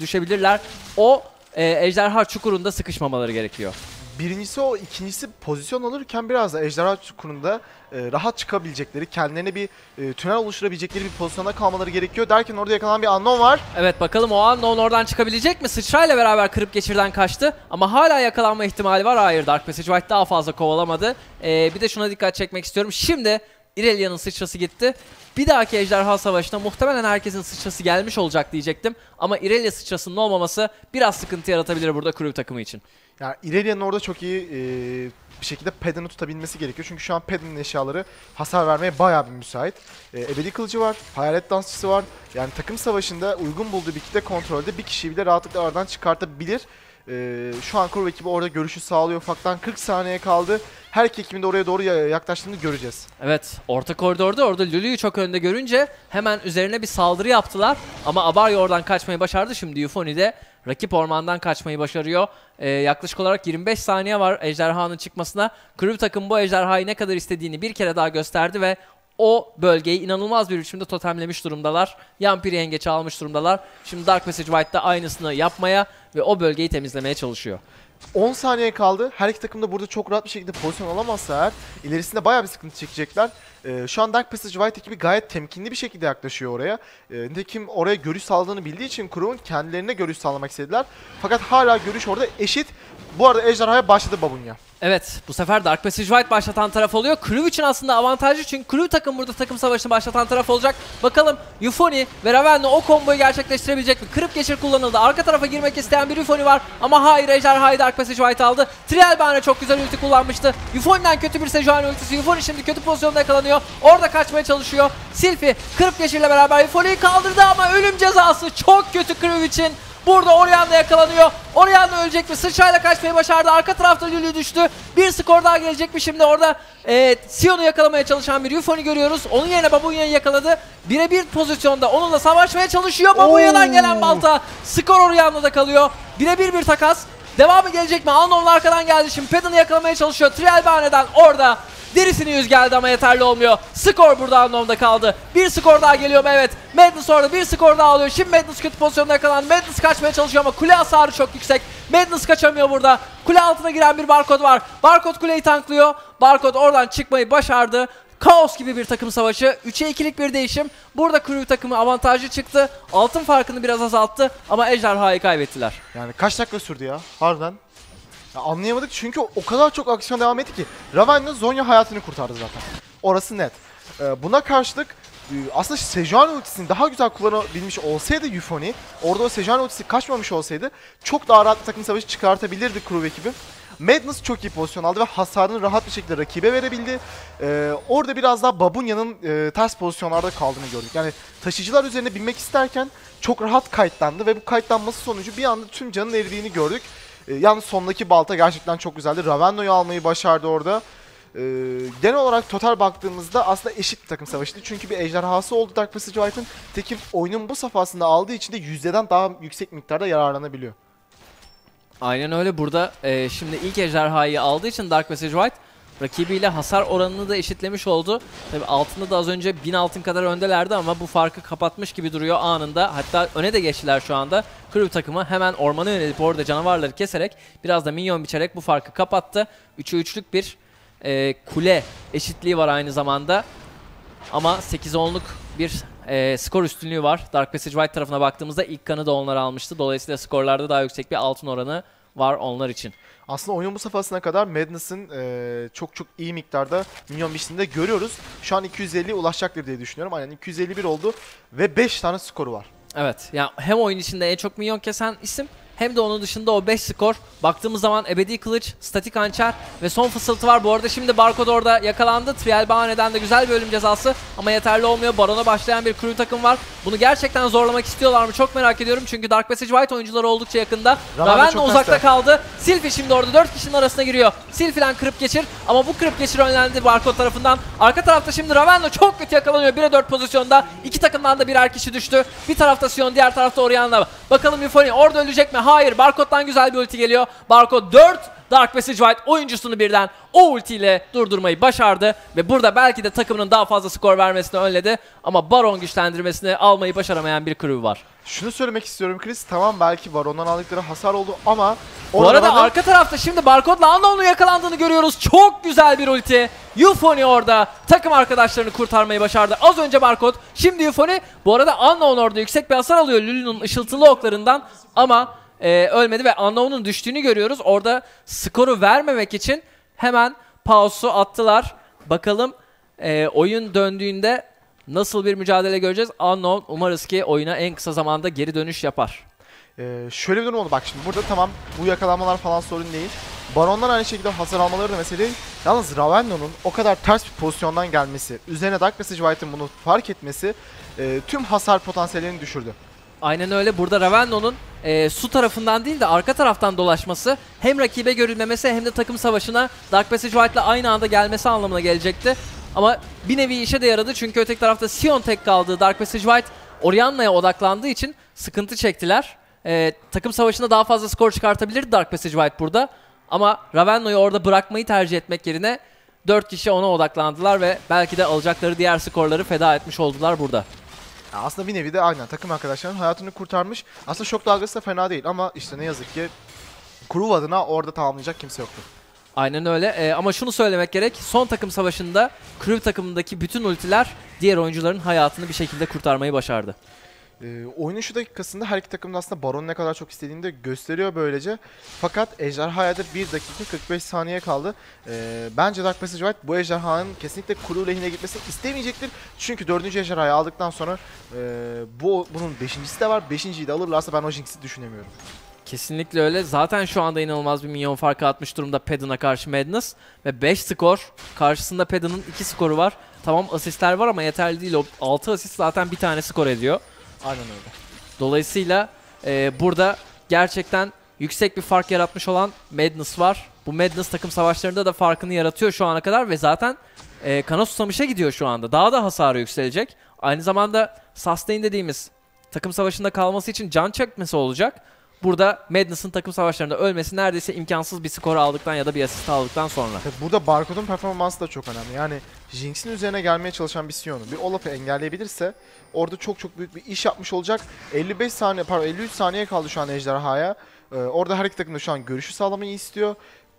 düşebilirler. O e, ejderha çukurunda sıkışmamaları gerekiyor. Birincisi o, ikincisi pozisyon alırken biraz da ejderha çukurunda e, rahat çıkabilecekleri, kendilerine bir e, tünel oluşturabilecekleri bir pozisyonda kalmaları gerekiyor. Derken orada yakalanan bir Unknown var. Evet, bakalım o Unknown oradan çıkabilecek mi? Sıçrayla beraber kırıp geçirden kaçtı ama hala yakalanma ihtimali var. Hayır, Dark Passage White daha fazla kovalamadı. E, bir de şuna dikkat çekmek istiyorum. Şimdi Irelia'nın sıçrası gitti. Bir dahaki ejderha savaşına muhtemelen herkesin sıçrası gelmiş olacak diyecektim. Ama Irelia sıçrasının olmaması biraz sıkıntı yaratabilir burada Crew takımı için. Yani Irelia'nın orada çok iyi e, bir şekilde Pedon'u tutabilmesi gerekiyor. Çünkü şu an Pedon'un eşyaları hasar vermeye bayağı bir müsait. E, ebedi kılıcı var, hayalet dansçısı var. Yani takım savaşında uygun bulduğu bir kitle kontrolde bir kişiyi bile rahatlıkla aradan çıkartabilir. Ee, şu an Crew ekibi orada görüşü sağlıyor. Ufaktan kırk saniye kaldı. Her iki ekibin de oraya doğru yaklaştığını göreceğiz. Evet, orta koridorda orada Lulu'yu çok önde görünce hemen üzerine bir saldırı yaptılar. Ama Abaria oradan kaçmayı başardı. Şimdi Euphony de rakip ormandan kaçmayı başarıyor. Ee, yaklaşık olarak yirmi beş saniye var ejderhanın çıkmasına. Crew takım bu ejderhayı ne kadar istediğini bir kere daha gösterdi ve o bölgeyi inanılmaz bir biçimde totemlemiş durumdalar. Yampiri yengeç almış durumdalar. Şimdi Dark Passage White'da aynısını yapmaya ve o bölgeyi temizlemeye çalışıyor. on saniye kaldı. Her iki takım da burada çok rahat bir şekilde pozisyon alamazsa eğer ilerisinde bayağı bir sıkıntı çekecekler. Ee, şu an Dark Passage White ekibi gayet temkinli bir şekilde yaklaşıyor oraya. Ee, nitekim oraya görüş saldığını bildiği için Crew'un kendilerine görüş sağlamak istediler. Fakat hala görüş orada eşit. Bu arada ejderhaya başladı Babunya. Evet, bu sefer Dark Passage White başlatan taraf oluyor. Crew için aslında avantajlı çünkü Crew takım burada takım savaşını başlatan taraf olacak. Bakalım Euphony ve Ravenno o komboyu gerçekleştirebilecek mi? Kırıp geçir kullanıldı. Arka tarafa girmek isteyen bir Euphony var ama hayır, ejderhayı Dark Passage White aldı. Trial Bane çok güzel ulti kullanmıştı. Euphony'den kötü bir Sejuani ultisi. Euphony şimdi kötü pozisyonda yakalanıyor. Orada kaçmaya çalışıyor. Sylphie kırıp geçirle beraber Euphony'yi kaldırdı ama ölüm cezası çok kötü Crew için. Burada Orianna yakalanıyor. Orianna ölecek mi? Sıçrayla kaçmayı başardı. Arka tarafta Lulu düştü. Bir skor daha gelecek mi şimdi? Orada e, Sion'u yakalamaya çalışan bir Euphony görüyoruz. Onun yerine Babunya'yı yakaladı. Birebir pozisyonda onunla savaşmaya çalışıyor. Babunya'dan gelen balta. Skor Orianna'da kalıyor. Birebir bir takas. Devamı gelecek mi? Annon arkadan geldi. Şimdi Pedal'ı yakalamaya çalışıyor. Trial Bane'den orada. Derisini yüz geldi ama yeterli olmuyor. Skor burada Unknown'da kaldı. Bir skor daha geliyor mu? Evet. Madness orada bir skor daha alıyor. Şimdi Madness kötü pozisyonda yakalandı. Madness kaçmaya çalışıyor ama kule hasarı çok yüksek. Madness kaçamıyor burada. Kule altına giren bir Barcode var. Barcode kuleyi tanklıyor. Barcode oradan çıkmayı başardı. Kaos gibi bir takım savaşı. üçe ikilik bir değişim. Burada Crew takımı avantajlı çıktı. Altın farkını biraz azalttı ama ejderhayı kaybettiler. Yani kaç dakika sürdü ya? Harbiden. Anlayamadık çünkü o kadar çok aksiyon devam etti ki Ravenna Zonya hayatını kurtardı zaten. Orası net. Ee, buna karşılık e, aslında Sejuani ultisini daha güzel kullanabilmiş olsaydı Euphony, orada o Sejuani ultisi kaçmamış olsaydı çok daha rahat takım savaşı çıkartabilirdi Crew ekibi. Madness çok iyi pozisyon aldı ve hasarını rahat bir şekilde rakibe verebildi. Ee, orada biraz daha Babunya'nın e, ters pozisyonlarda kaldığını gördük. Yani taşıyıcılar üzerine binmek isterken çok rahat kayıtlandı ve bu kayıtlanması sonucu bir anda tüm canın eridiğini gördük. E, yalnız sondaki balta gerçekten çok güzeldi. Ravenno'yu almayı başardı orada. E, genel olarak total baktığımızda aslında eşit bir takım savaşıydı. Çünkü bir ejderhası oldu Dark Passage White'ın. Tekin oyunun bu safhasında aldığı için de yüzdeden daha yüksek miktarda yararlanabiliyor. Aynen öyle. Burada e, şimdi ilk ejderhayı aldığı için Dark Passage White rakibiyle hasar oranını da eşitlemiş oldu. Tabii altında da az önce bin altın kadar öndelerdi ama bu farkı kapatmış gibi duruyor anında. Hatta öne de geçtiler şu anda. Crew takımı hemen ormana yönelip orada canavarları keserek biraz da minyon biçerek bu farkı kapattı. üçe üçlük bir e, kule eşitliği var aynı zamanda. Ama sekize onluk bir e, skor üstünlüğü var. Dark Passage White tarafına baktığımızda ilk kanı da onlar almıştı. Dolayısıyla skorlarda daha yüksek bir altın oranı var onlar için. Aslında oyunun bu safhasına kadar Madness'ın e, çok çok iyi miktarda minyon biçtiğini de görüyoruz. Şu an iki yüz elliye ulaşacaktır diye düşünüyorum. Aynen iki yüz elli bir oldu ve beş tane skoru var. Evet. Yani hem oyun içinde en çok minyon kesen isim hem de onun dışında o beş skor. Baktığımız zaman ebedi kılıç, statik hançer ve son fısıltı var. Bu arada şimdi Barcode orada yakalandı. Trial Bane'den de güzel bir ölüm cezası ama yeterli olmuyor. Baron'a başlayan bir Crew takım var. Bunu gerçekten zorlamak istiyorlar mı? Çok merak ediyorum çünkü Dark Passage White oyuncuları oldukça yakında. Ravenna uzakta nasıl kaldı. Sylphie şimdi orada dört kişinin arasına giriyor. Sylphie'den kırıp geçir ama bu kırıp geçir önlendi Barcode tarafından. Arka tarafta şimdi Ravenna çok kötü yakalanıyor. bire dört pozisyonda. İki takımdan da birer kişi düştü. Bir tarafta Sion, diğer tarafta Orianna. Bakalım Euphony orada ölecek mi? Hayır, Barcode'dan güzel bir ulti geliyor. Barcode dört Dark Passage White oyuncusunu birden o ultiyle durdurmayı başardı. Ve burada belki de takımının daha fazla skor vermesini önledi. Ama Baron güçlendirmesini almayı başaramayan bir Crew var. Şunu söylemek istiyorum Chris, tamam belki Baron'dan aldıkları hasar oldu ama... Bu arada da... arka tarafta şimdi Barcode'la Unknown'un yakalandığını görüyoruz. Çok güzel bir ulti. Euphony orada takım arkadaşlarını kurtarmayı başardı. Az önce Barcode, şimdi Euphony. Bu arada Unknown orada yüksek bir hasar alıyor Lulu'nun ışıltılı oklarından ama... Ee, ölmedi ve Unknown'un düştüğünü görüyoruz. Orada skoru vermemek için hemen pausu attılar. Bakalım e, oyun döndüğünde nasıl bir mücadele göreceğiz. Unknown umarız ki oyuna en kısa zamanda geri dönüş yapar. Ee, şöyle bir durum oldu. Bak şimdi burada tamam bu yakalanmalar falan sorun değil. Baron'dan aynı şekilde hasar almaları da mesele değil. Yalnız Ravenna'nın o kadar ters bir pozisyondan gelmesi, üzerine Dark Passage White'ın bunu fark etmesi e, tüm hasar potansiyellerini düşürdü. Aynen öyle. Burada Ravenna'nın e, su tarafından değil de arka taraftan dolaşması hem rakibe görülmemesi hem de takım savaşına Dark Passage White'la aynı anda gelmesi anlamına gelecekti. Ama bir nevi işe de yaradı çünkü öteki tarafta Sion tek kaldığı Dark Passage White Orianna'ya odaklandığı için sıkıntı çektiler. E, takım savaşına daha fazla skor çıkartabilirdi Dark Passage White burada ama Ravenna'yı orada bırakmayı tercih etmek yerine dört kişi ona odaklandılar ve belki de alacakları diğer skorları feda etmiş oldular burada. Aslında bir nevi de aynen takım arkadaşlarının hayatını kurtarmış. Aslında şok dalgası da fena değil ama işte ne yazık ki Crew adına orada tamamlayacak kimse yoktu. Aynen öyle. Ee, ama şunu söylemek gerek. Son takım savaşında Crew takımındaki bütün ultiler diğer oyuncuların hayatını bir şekilde kurtarmayı başardı. Ee, oyunun şu dakikasında her iki takımın aslında Baron'u ne kadar çok istediğini de gösteriyor böylece. Fakat ejderhaya da bir dakika kırk beş saniye kaldı. Ee, bence Dark Passage White bu ejderhanın kesinlikle Crew lehine gitmesini istemeyecektir. Çünkü dördüncü ejderhayı aldıktan sonra e, bu bunun beşincisi de var. beşinciyi de alırlarsa ben o Jinx'i düşünemiyorum. Kesinlikle öyle. Zaten şu anda inanılmaz bir minyon farkı atmış durumda Pedal'a karşı Madness. Ve beş skor. Karşısında Pedal'ın iki skoru var. Tamam asistler var ama yeterli değil. O altı asist zaten bir tane skor ediyor. Aynen öyle. Dolayısıyla e, burada gerçekten yüksek bir fark yaratmış olan Madness var. Bu Madness takım savaşlarında da farkını yaratıyor şu ana kadar ve zaten e, kana susamışa gidiyor şu anda. Daha da hasarı yükselecek. Aynı zamanda sustain dediğimiz takım savaşında kalması için can çekmesi olacak. Burada Madness'ın takım savaşlarında ölmesi neredeyse imkansız bir skor aldıktan ya da bir asist aldıktan sonra. Burada Barcode'un performansı da çok önemli. Yani Jinx'in üzerine gelmeye çalışan bir Sion'u, bir Olaf'ı engelleyebilirse orada çok çok büyük bir iş yapmış olacak. elli beş saniye, pardon elli üç saniye kaldı şu an ejderhaya. Ee, orada her iki takım da şu an görüşü sağlamayı istiyor.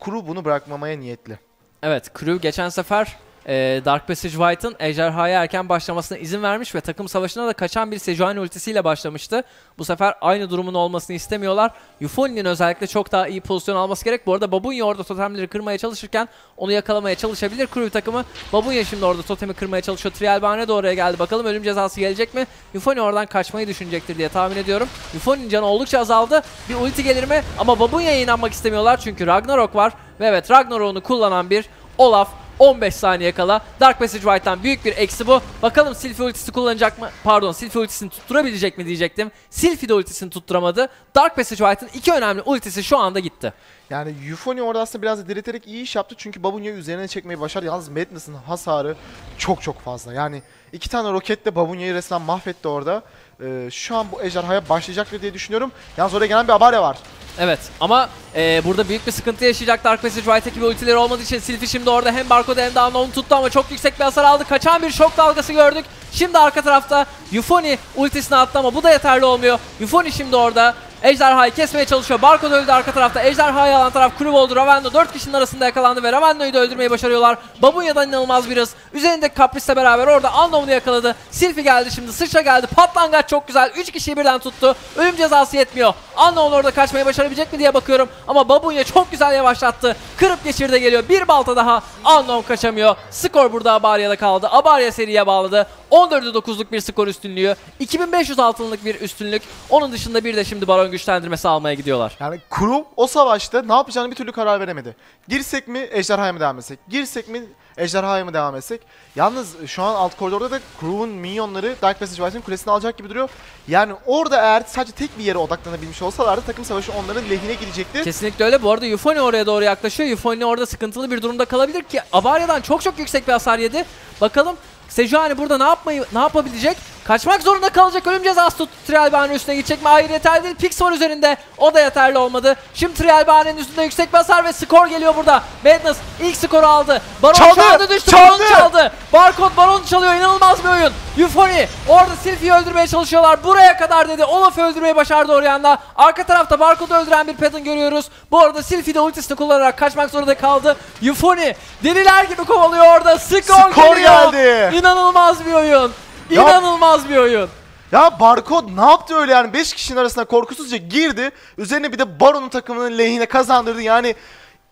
Crew bunu bırakmamaya niyetli. Evet, Crew geçen sefer e, Dark Passage White'ın ejderhaya erken başlamasına izin vermiş ve takım savaşına da kaçan bir Sejuani ultisiyle başlamıştı. Bu sefer aynı durumun olmasını istemiyorlar. Euphony'nin özellikle çok daha iyi pozisyon alması gerek. Bu arada Babunya orada totemleri kırmaya çalışırken onu yakalamaya çalışabilir Crew takımı. Babunya şimdi orada totemi kırmaya çalışıyor. Trial Bane de oraya geldi. Bakalım ölüm cezası gelecek mi? Euphony oradan kaçmayı düşünecektir diye tahmin ediyorum. Euphony'nin canı oldukça azaldı. Bir ulti gelir mi? Ama Babunya'ya inanmak istemiyorlar çünkü Ragnarok var. Ve evet, Ragnarok'unu kullanan bir Olaf. on beş saniye kala. Dark Passage White'tan büyük bir eksi bu. Bakalım Sylphie ultisi kullanacak mı? Pardon, Sylphie ultisini tutturabilecek mi diyecektim. Sylphie de ultisini tutturamadı. Dark Passage White'ın iki önemli ultisi şu anda gitti. Yani Euphony orada aslında biraz da direterek iyi iş yaptı. Çünkü Babunya üzerine çekmeyi başardı. Yalnız Madness'ın hasarı çok çok fazla. Yani iki tane roketle Babunya'yı resmen mahvetti orada. Ee, şu an bu ejderhaya başlayacaktır diye düşünüyorum. Yalnız oraya gelen bir Abaria var. Evet ama e, burada büyük bir sıkıntı yaşayacak Dark Passage White gibi ultileri olmadığı için. Sylphie şimdi orada hem Barcode hem de Annon'u tuttu ama çok yüksek bir hasar aldı. Kaçan bir şok dalgası gördük. Şimdi arka tarafta Euphony ultisini attı ama bu da yeterli olmuyor. Euphony şimdi orada ejderhayı kesmeye çalışıyor. Barcode öldü arka tarafta. Ejderhayı alan taraf Crew oldu. Ravenno dört kişinin arasında yakalandı ve Ravenno'yu da öldürmeyi başarıyorlar. Babunya'dan inanılmaz bir hız. Üzerindeki kaprisle beraber orada Unknown'u yakaladı. Sylphie geldi şimdi. Sıçra geldi. Patlangaç çok güzel. üç kişiyi birden tuttu. Ölüm cezası yetmiyor. Unknown orada kaçmayı başarabilecek mi diye bakıyorum. Ama Babunya çok güzel yavaşlattı. Kırıp geçir de geliyor. Bir balta daha. Unknown kaçamıyor. Skor burada Abaria'da kaldı. Abaria seriye bağladı. on dörde dokuzluk bir skor üstünlüğü. iki bin beş yüz altınlık bir üstünlük. Onun dışında bir de şimdi Baron güçlendirmesi almaya gidiyorlar. Yani Crew o savaşta ne yapacağını bir türlü karar veremedi. Girsek mi ejderhaya mı devam etsek? Girsek mi ejderhaya mı devam etsek? Yalnız şu an alt koridorda da Crew'un minyonları Dark Passage White'ın kulesini alacak gibi duruyor. Yani orada eğer sadece tek bir yere odaklanabilmiş olsalardı takım savaşı onların lehine gidecekti. Kesinlikle öyle. Bu arada Euphony oraya doğru yaklaşıyor. Euphony orada sıkıntılı bir durumda kalabilir ki Avaria'dan çok çok yüksek bir hasar yedi. Bakalım Sejuani burada ne yapmayı ne yapabilecek? Kaçmak zorunda kalacak. Ölüm cezası tuttu. Trial Bane'nin üstüne gidecek mi? Hayır, yeterli değil. Pix var üzerinde. O da yeterli olmadı. Şimdi Trial Bane'nin üstünde yüksek basar ve skor geliyor burada. Madness ilk skoru aldı. Baron çaldı, çaldı düştü. Çaldı. Baron çaldı. Barcode Baron çalıyor. İnanılmaz bir oyun. Euphony orada Sylphie'yi öldürmeye çalışıyorlar. Buraya kadar dedi. Olaf'ı öldürmeyi başardı Orianna. Arka tarafta Barcode'u öldüren bir Pedal görüyoruz. Bu arada Sylphie de ultisini kullanarak kaçmak zorunda kaldı. Euphony deliler gibi kovalıyor orada. Skor, skor geliyor. Geldi. İnanılmaz bir oyun. Ya, İnanılmaz bir oyun. Ya Barcode ne yaptı öyle yani? beş kişinin arasına korkusuzca girdi. Üzerine bir de Baron'un takımının lehine kazandırdı. Yani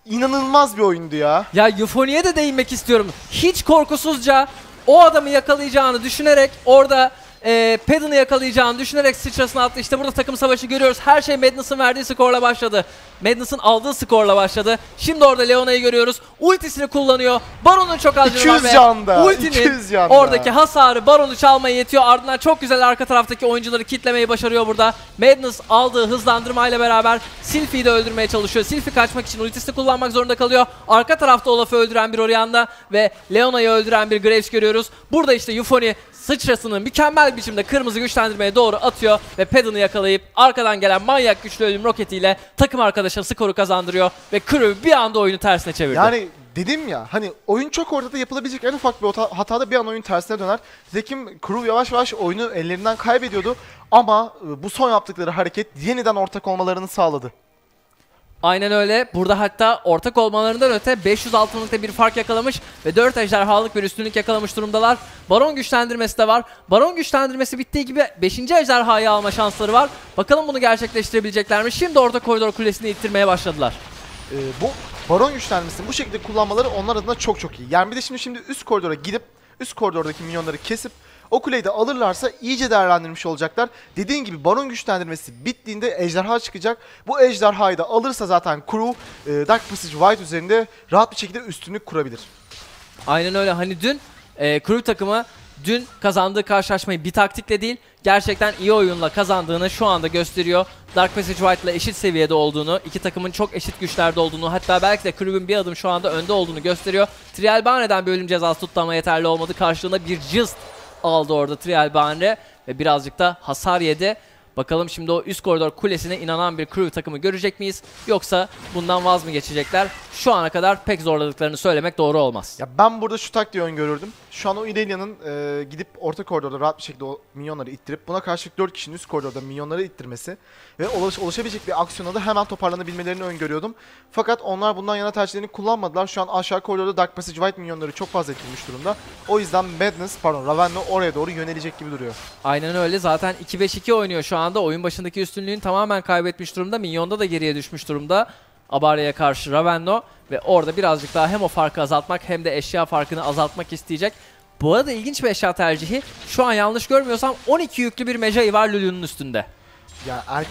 inanılmaz bir oyundu ya. Ya Euphony'ye de değinmek istiyorum. Hiç korkusuzca o adamı yakalayacağını düşünerek orada e, Pedal'ı yakalayacağını düşünerek sıçrasını attı. İşte burada takım savaşı görüyoruz. Her şey Madness'ın verdiği skorla başladı. Madness'ın aldığı skorla başladı. Şimdi orada Leona'yı görüyoruz. Ultisini kullanıyor. Baron'un çok az canı var ve yanda, ultinin yanda. Oradaki hasarı Baron'u çalmaya yetiyor. Ardından çok güzel arka taraftaki oyuncuları kitlemeyi başarıyor burada. Madness aldığı hızlandırmayla beraber Sylphie'yi de öldürmeye çalışıyor. Sylphie kaçmak için ultisini kullanmak zorunda kalıyor. Arka tarafta Olaf'ı öldüren bir Orianna ve Leona'yı öldüren bir Graves görüyoruz. Burada işte Euphony sıçrasını mükemmel biçimde kırmızı güçlendirmeye doğru atıyor ve Pedal'ı yakalayıp arkadan gelen manyak güçlü ölüm roketiyle takım arkadaşı skoru kazandırıyor ve Crew bir anda oyunu tersine çevirdi. Yani dedim ya hani oyun çok ortada, yapılabilecek en ufak bir hatada bir an oyun tersine döner. Zekim Crew yavaş yavaş oyunu ellerinden kaybediyordu ama bu son yaptıkları hareket yeniden ortak olmalarını sağladı. Aynen öyle. Burada hatta ortak olmalarından öte beş yüz altınlıkta bir fark yakalamış ve dört ejderhalık bir üstünlük yakalamış durumdalar. Baron güçlendirmesi de var. Baron güçlendirmesi bittiği gibi beşinci ejderhayı alma şansları var. Bakalım bunu gerçekleştirebilecekler mi? Şimdi orada koridor kulesini ittirmeye başladılar. Ee, bu baron güçlendirmesini bu şekilde kullanmaları onlar adına çok çok iyi. Yani bir de şimdi şimdi üst koridora gidip üst koridordaki minyonları kesip o kuleyi de alırlarsa iyice değerlendirmiş olacaklar. Dediğin gibi baron güçlendirmesi bittiğinde ejderha çıkacak. Bu ejderhayı da alırsa zaten Crew Dark Passage White üzerinde rahat bir şekilde üstünlük kurabilir. Aynen öyle. Hani dün e, Crew takımı dün kazandığı karşılaşmayı bir taktikle değil, gerçekten iyi oyunla kazandığını şu anda gösteriyor. Dark Passage White'la eşit seviyede olduğunu, iki takımın çok eşit güçlerde olduğunu, hatta belki de kulübün bir adım şu anda önde olduğunu gösteriyor. Trial Bane'den bir ölüm cezası tuttu ama yeterli olmadı. Karşılığında bir cızt aldı orada Trial Bane ve birazcık da hasar yedi. Bakalım şimdi o üst koridor kulesine inanan bir Crew takımı görecek miyiz? Yoksa bundan vaz mı geçecekler? Şu ana kadar pek zorladıklarını söylemek doğru olmaz. Ya ben burada şu taktiği öngörürdüm. Şu an o Irelia'nın e, gidip orta koridorda rahat bir şekilde o minyonları ittirip buna karşılık dört kişinin üst koridorda minyonları ittirmesi ve ulaş, ulaşabilecek bir aksiyona da hemen toparlanabilmelerini öngörüyordum. Fakat onlar bundan yana tercihlerini kullanmadılar. Şu an aşağı koridorda Dark Passage White minyonları çok fazla etkilemiş durumda. O yüzden Madness, pardon Ravenno oraya doğru yönelecek gibi duruyor. Aynen öyle. Zaten iki beş iki oynuyor şu an. Oyun başındaki üstünlüğünü tamamen kaybetmiş durumda. Minyon'da da geriye düşmüş durumda. Abaria'ya karşı Ravenno ve orada birazcık daha hem o farkı azaltmak hem de eşya farkını azaltmak isteyecek. Bu arada ilginç bir eşya tercihi. Şu an yanlış görmüyorsam on iki yüklü bir Mejai var Lulu'nun üstünde. Ya er,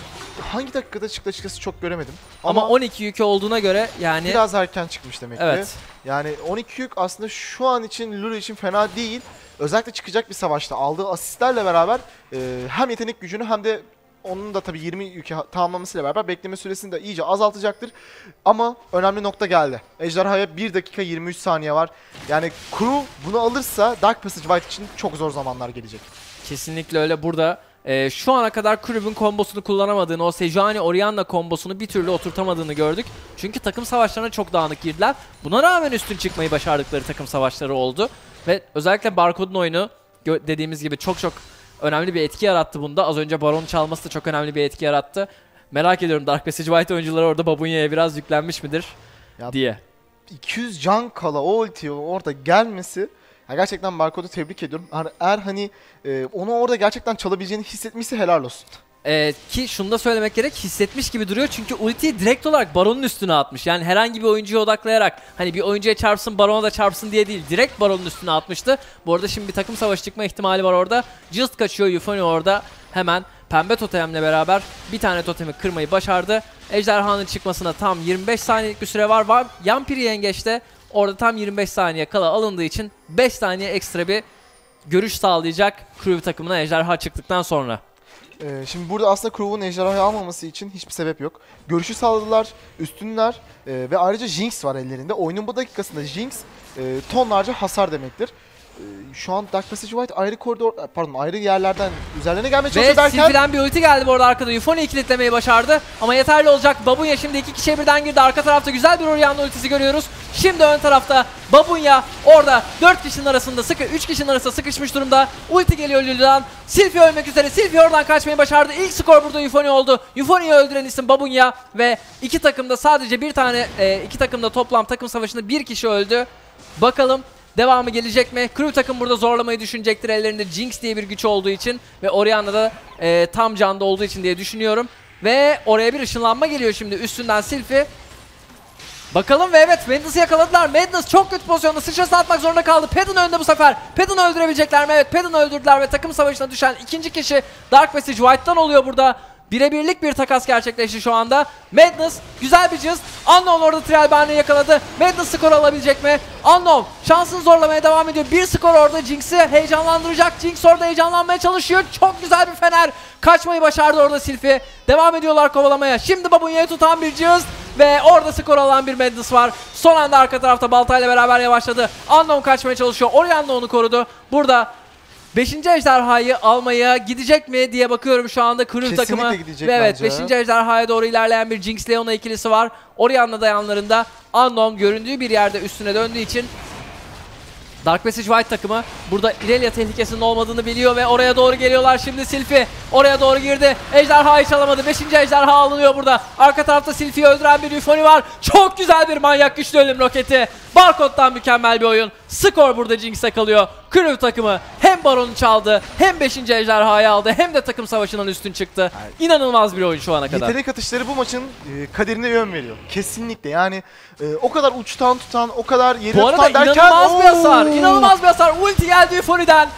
hangi dakikada çıktı açıkçası çok göremedim. Ama, Ama on iki yükü olduğuna göre yani... Biraz erken çıkmış demek ki. Evet. Yani on iki yük aslında şu an için Lulu için fena değil. Özellikle çıkacak bir savaşta aldığı asistlerle beraber e, hem yetenek gücünü hem de onun da tabii yirmi yükü tamamlamasıyla beraber bekleme süresini de iyice azaltacaktır. Ama önemli nokta geldi. Ejderha'ya bir dakika yirmi üç saniye var. Yani Crew bunu alırsa Dark Passage White için çok zor zamanlar gelecek. Kesinlikle öyle. Burada e, şu ana kadar Crew'un kombosunu kullanamadığını, o Sejuani Orianna kombosunu bir türlü oturtamadığını gördük. Çünkü takım savaşlarına çok dağınık girdiler. Buna rağmen üstün çıkmayı başardıkları takım savaşları oldu. Ve özellikle Barcode'un oyunu dediğimiz gibi çok çok önemli bir etki yarattı bunda. Az önce Baron'u çalması da çok önemli bir etki yarattı. Merak ediyorum Dark Passage White oyuncuları orada Babunya'ya biraz yüklenmiş midir ya diye. iki yüz can kala o ulti orada gelmesi. Ya gerçekten Barcode'u tebrik ediyorum. Eğer hani e, onu orada gerçekten çalabileceğini hissetmişse helal olsun. Ee, ki şunu da söylemek gerek, hissetmiş gibi duruyor çünkü ultiyi direkt olarak Baron'un üstüne atmış. Yani herhangi bir oyuncuya odaklayarak, hani bir oyuncuya çarpsın Baron'a da çarpsın diye değil, direkt Baron'un üstüne atmıştı. Bu arada şimdi bir takım savaşı çıkma ihtimali var orada. Just kaçıyor Euphony orada hemen pembe totemle beraber bir tane totemi kırmayı başardı. Ejderhanın çıkmasına tam yirmi beş saniyelik bir süre var. var. Yampiri yengeçte orada tam yirmi beş saniye kala alındığı için beş saniye ekstra bir görüş sağlayacak Crew takımına ejderha çıktıktan sonra. Ee, şimdi burada aslında Crew'un ejderhayı almaması için hiçbir sebep yok. Görüşü sağladılar, üstünler e, ve ayrıca Jinx var ellerinde. Oyunun bu dakikasında Jinx e, tonlarca hasar demektir. E, şu an Dark Passage White ayrı koridor, pardon ayrı yerlerden üzerlerine gelmeye çalışıyor derken... Ve Sylphie'den bir ulti geldi bu arada arkada. Euphony'yi kilitlemeyi başardı ama yeterli olacak. Babunya şimdi iki kişiye birden girdi. Arka tarafta güzel bir Orianna ultisi görüyoruz. Şimdi ön tarafta Babunya orada dört kişinin arasında sıkı, üç kişinin arasında sıkışmış durumda. Ulti geliyor Lulu'dan. Sylphie ölmek üzere. Sylphie oradan kaçmayı başardı. İlk skor burada Euphony oldu. Euphony'yi öldüren isim Babunya ve iki takımda sadece bir tane, iki takımda toplam takım savaşında bir kişi öldü. Bakalım devamı gelecek mi? Crew takım burada zorlamayı düşünecektir. Ellerinde Jinx diye bir güç olduğu için ve Orianna da e, tam canda olduğu için diye düşünüyorum. Ve oraya bir ışınlanma geliyor şimdi üstünden Sylphie. Bakalım ve evet Madness'ı yakaladılar. Madness çok kötü pozisyonda sıçrası atmak zorunda kaldı. Pedal'ın önünde bu sefer. Pedal'ı öldürebilecekler mi? Evet Pedal'ı öldürdüler ve takım savaşına düşen ikinci kişi Dark Passage White'tan oluyor burada. Birebirlik bir takas gerçekleşti şu anda. Madness güzel bir cız. Unknown orada Trial Bane'yi yakaladı. Madness skor alabilecek mi? Unknown şansını zorlamaya devam ediyor. Bir skor orada Jinx'i heyecanlandıracak. Jinx orada heyecanlanmaya çalışıyor. Çok güzel bir fener. Kaçmayı başardı orada Sylphie. Devam ediyorlar kovalamaya. Şimdi Babunya'yı tutan bir cız. Ve orada skor alan bir Madness var. Son anda arka tarafta baltayla beraber yavaşladı. Unknown kaçmaya çalışıyor. Orianna onu korudu. Burada beşinci ejderhayı almaya gidecek mi diye bakıyorum şu anda Crew takımı. Ve evet beşinci ejderhaya doğru ilerleyen bir Jinx Leona ikilisi var. Orianna da yanlarında. Annon göründüğü bir yerde üstüne döndüğü için Dark Passage White takımı burada Irelia tehlikesinin olmadığını biliyor ve oraya doğru geliyorlar. Şimdi Sylphie oraya doğru girdi. Ejderha'yı çalamadı. Beşinci ejderha alınıyor burada. Arka tarafta Sylphie'yi öldüren bir Euphony var. Çok güzel bir manyak güçlü ölüm roketi. Barcode'dan mükemmel bir oyun. Skor burada Jinx'e kalıyor. Crew takımı hem Baron'u çaldı, hem beşinci ejderhayı aldı, hem de takım savaşından üstün çıktı. İnanılmaz bir oyun şu ana kadar. Yetenek atışları bu maçın e, kaderine yön veriyor. Kesinlikle yani e, o kadar uçtan tutan, o kadar yere tutan derken... Bu arada inanılmaz ooo. bir hasar, inanılmaz bir hasar. Ulti geldi Euphony'den.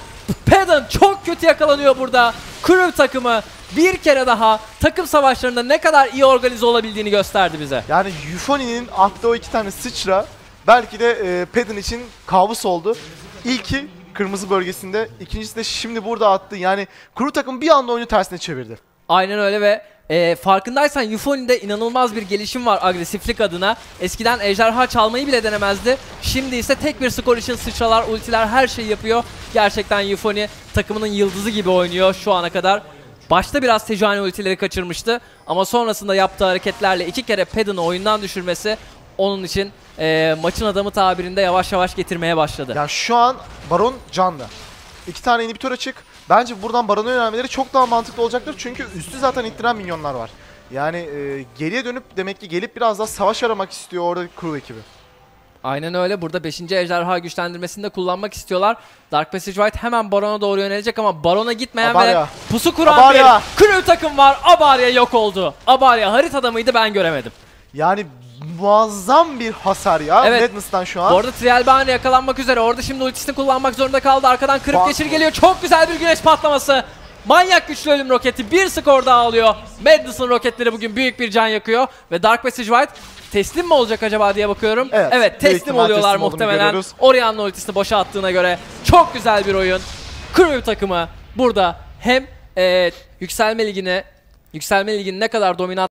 Pedal çok kötü yakalanıyor burada. Crew takımı bir kere daha takım savaşlarında ne kadar iyi organize olabildiğini gösterdi bize. Yani Euphony'nin attığı o iki tane sıçra belki de e, Pedal için kabus oldu. İlki kırmızı bölgesinde, ikincisi de şimdi burada attı. Yani Crew takım bir anda oyunu tersine çevirdi. Aynen öyle ve e, farkındaysan Euphony'de inanılmaz bir gelişim var agresiflik adına. Eskiden ejderha çalmayı bile denemezdi. Şimdi ise tek bir skor için sıçralar, ultiler her şeyi yapıyor. Gerçekten Euphony takımının yıldızı gibi oynuyor şu ana kadar. Başta biraz Sejuani ultileri kaçırmıştı ama sonrasında yaptığı hareketlerle iki kere Pedal'ı oyundan düşürmesi onun için e, maçın adamı tabirinde yavaş yavaş getirmeye başladı. Ya şu an Baron canlı. İki tane inhibitor açık. Bence buradan Baron'a yönelmeleri çok daha mantıklı olacaktır. Çünkü üstü zaten ittiren minyonlar var. Yani e, geriye dönüp demek ki gelip biraz daha savaş aramak istiyor orada Crew ekibi. Aynen öyle. Burada beşinci ejderha güçlendirmesini de kullanmak istiyorlar. Dark Passage White hemen Baron'a doğru yönelecek ama Baron'a gitmeyen Abaria ve pusu kuran Abaria bir Crew takım var. Abaria yok oldu. Abaria haritada mıydı ben göremedim. Yani... Muazzam bir hasar ya. Evet. Madness'tan şu an. Bu arada Trial Bane yakalanmak üzere. Orada şimdi ultisini kullanmak zorunda kaldı. Arkadan kırıp Bak. geçir geliyor. Çok güzel bir güneş patlaması. Manyak güçlü ölüm roketi. Bir skor daha alıyor. Madness'ın roketleri bugün büyük bir can yakıyor. Ve Dark Passage White teslim mi olacak acaba diye bakıyorum. Evet, evet teslim oluyorlar teslim muhtemelen. Orianna ultisini boşa attığına göre. Çok güzel bir oyun. Crew takımı burada hem e, Yükselme Ligi'ne Yükselme Ligi'nin ne kadar dominant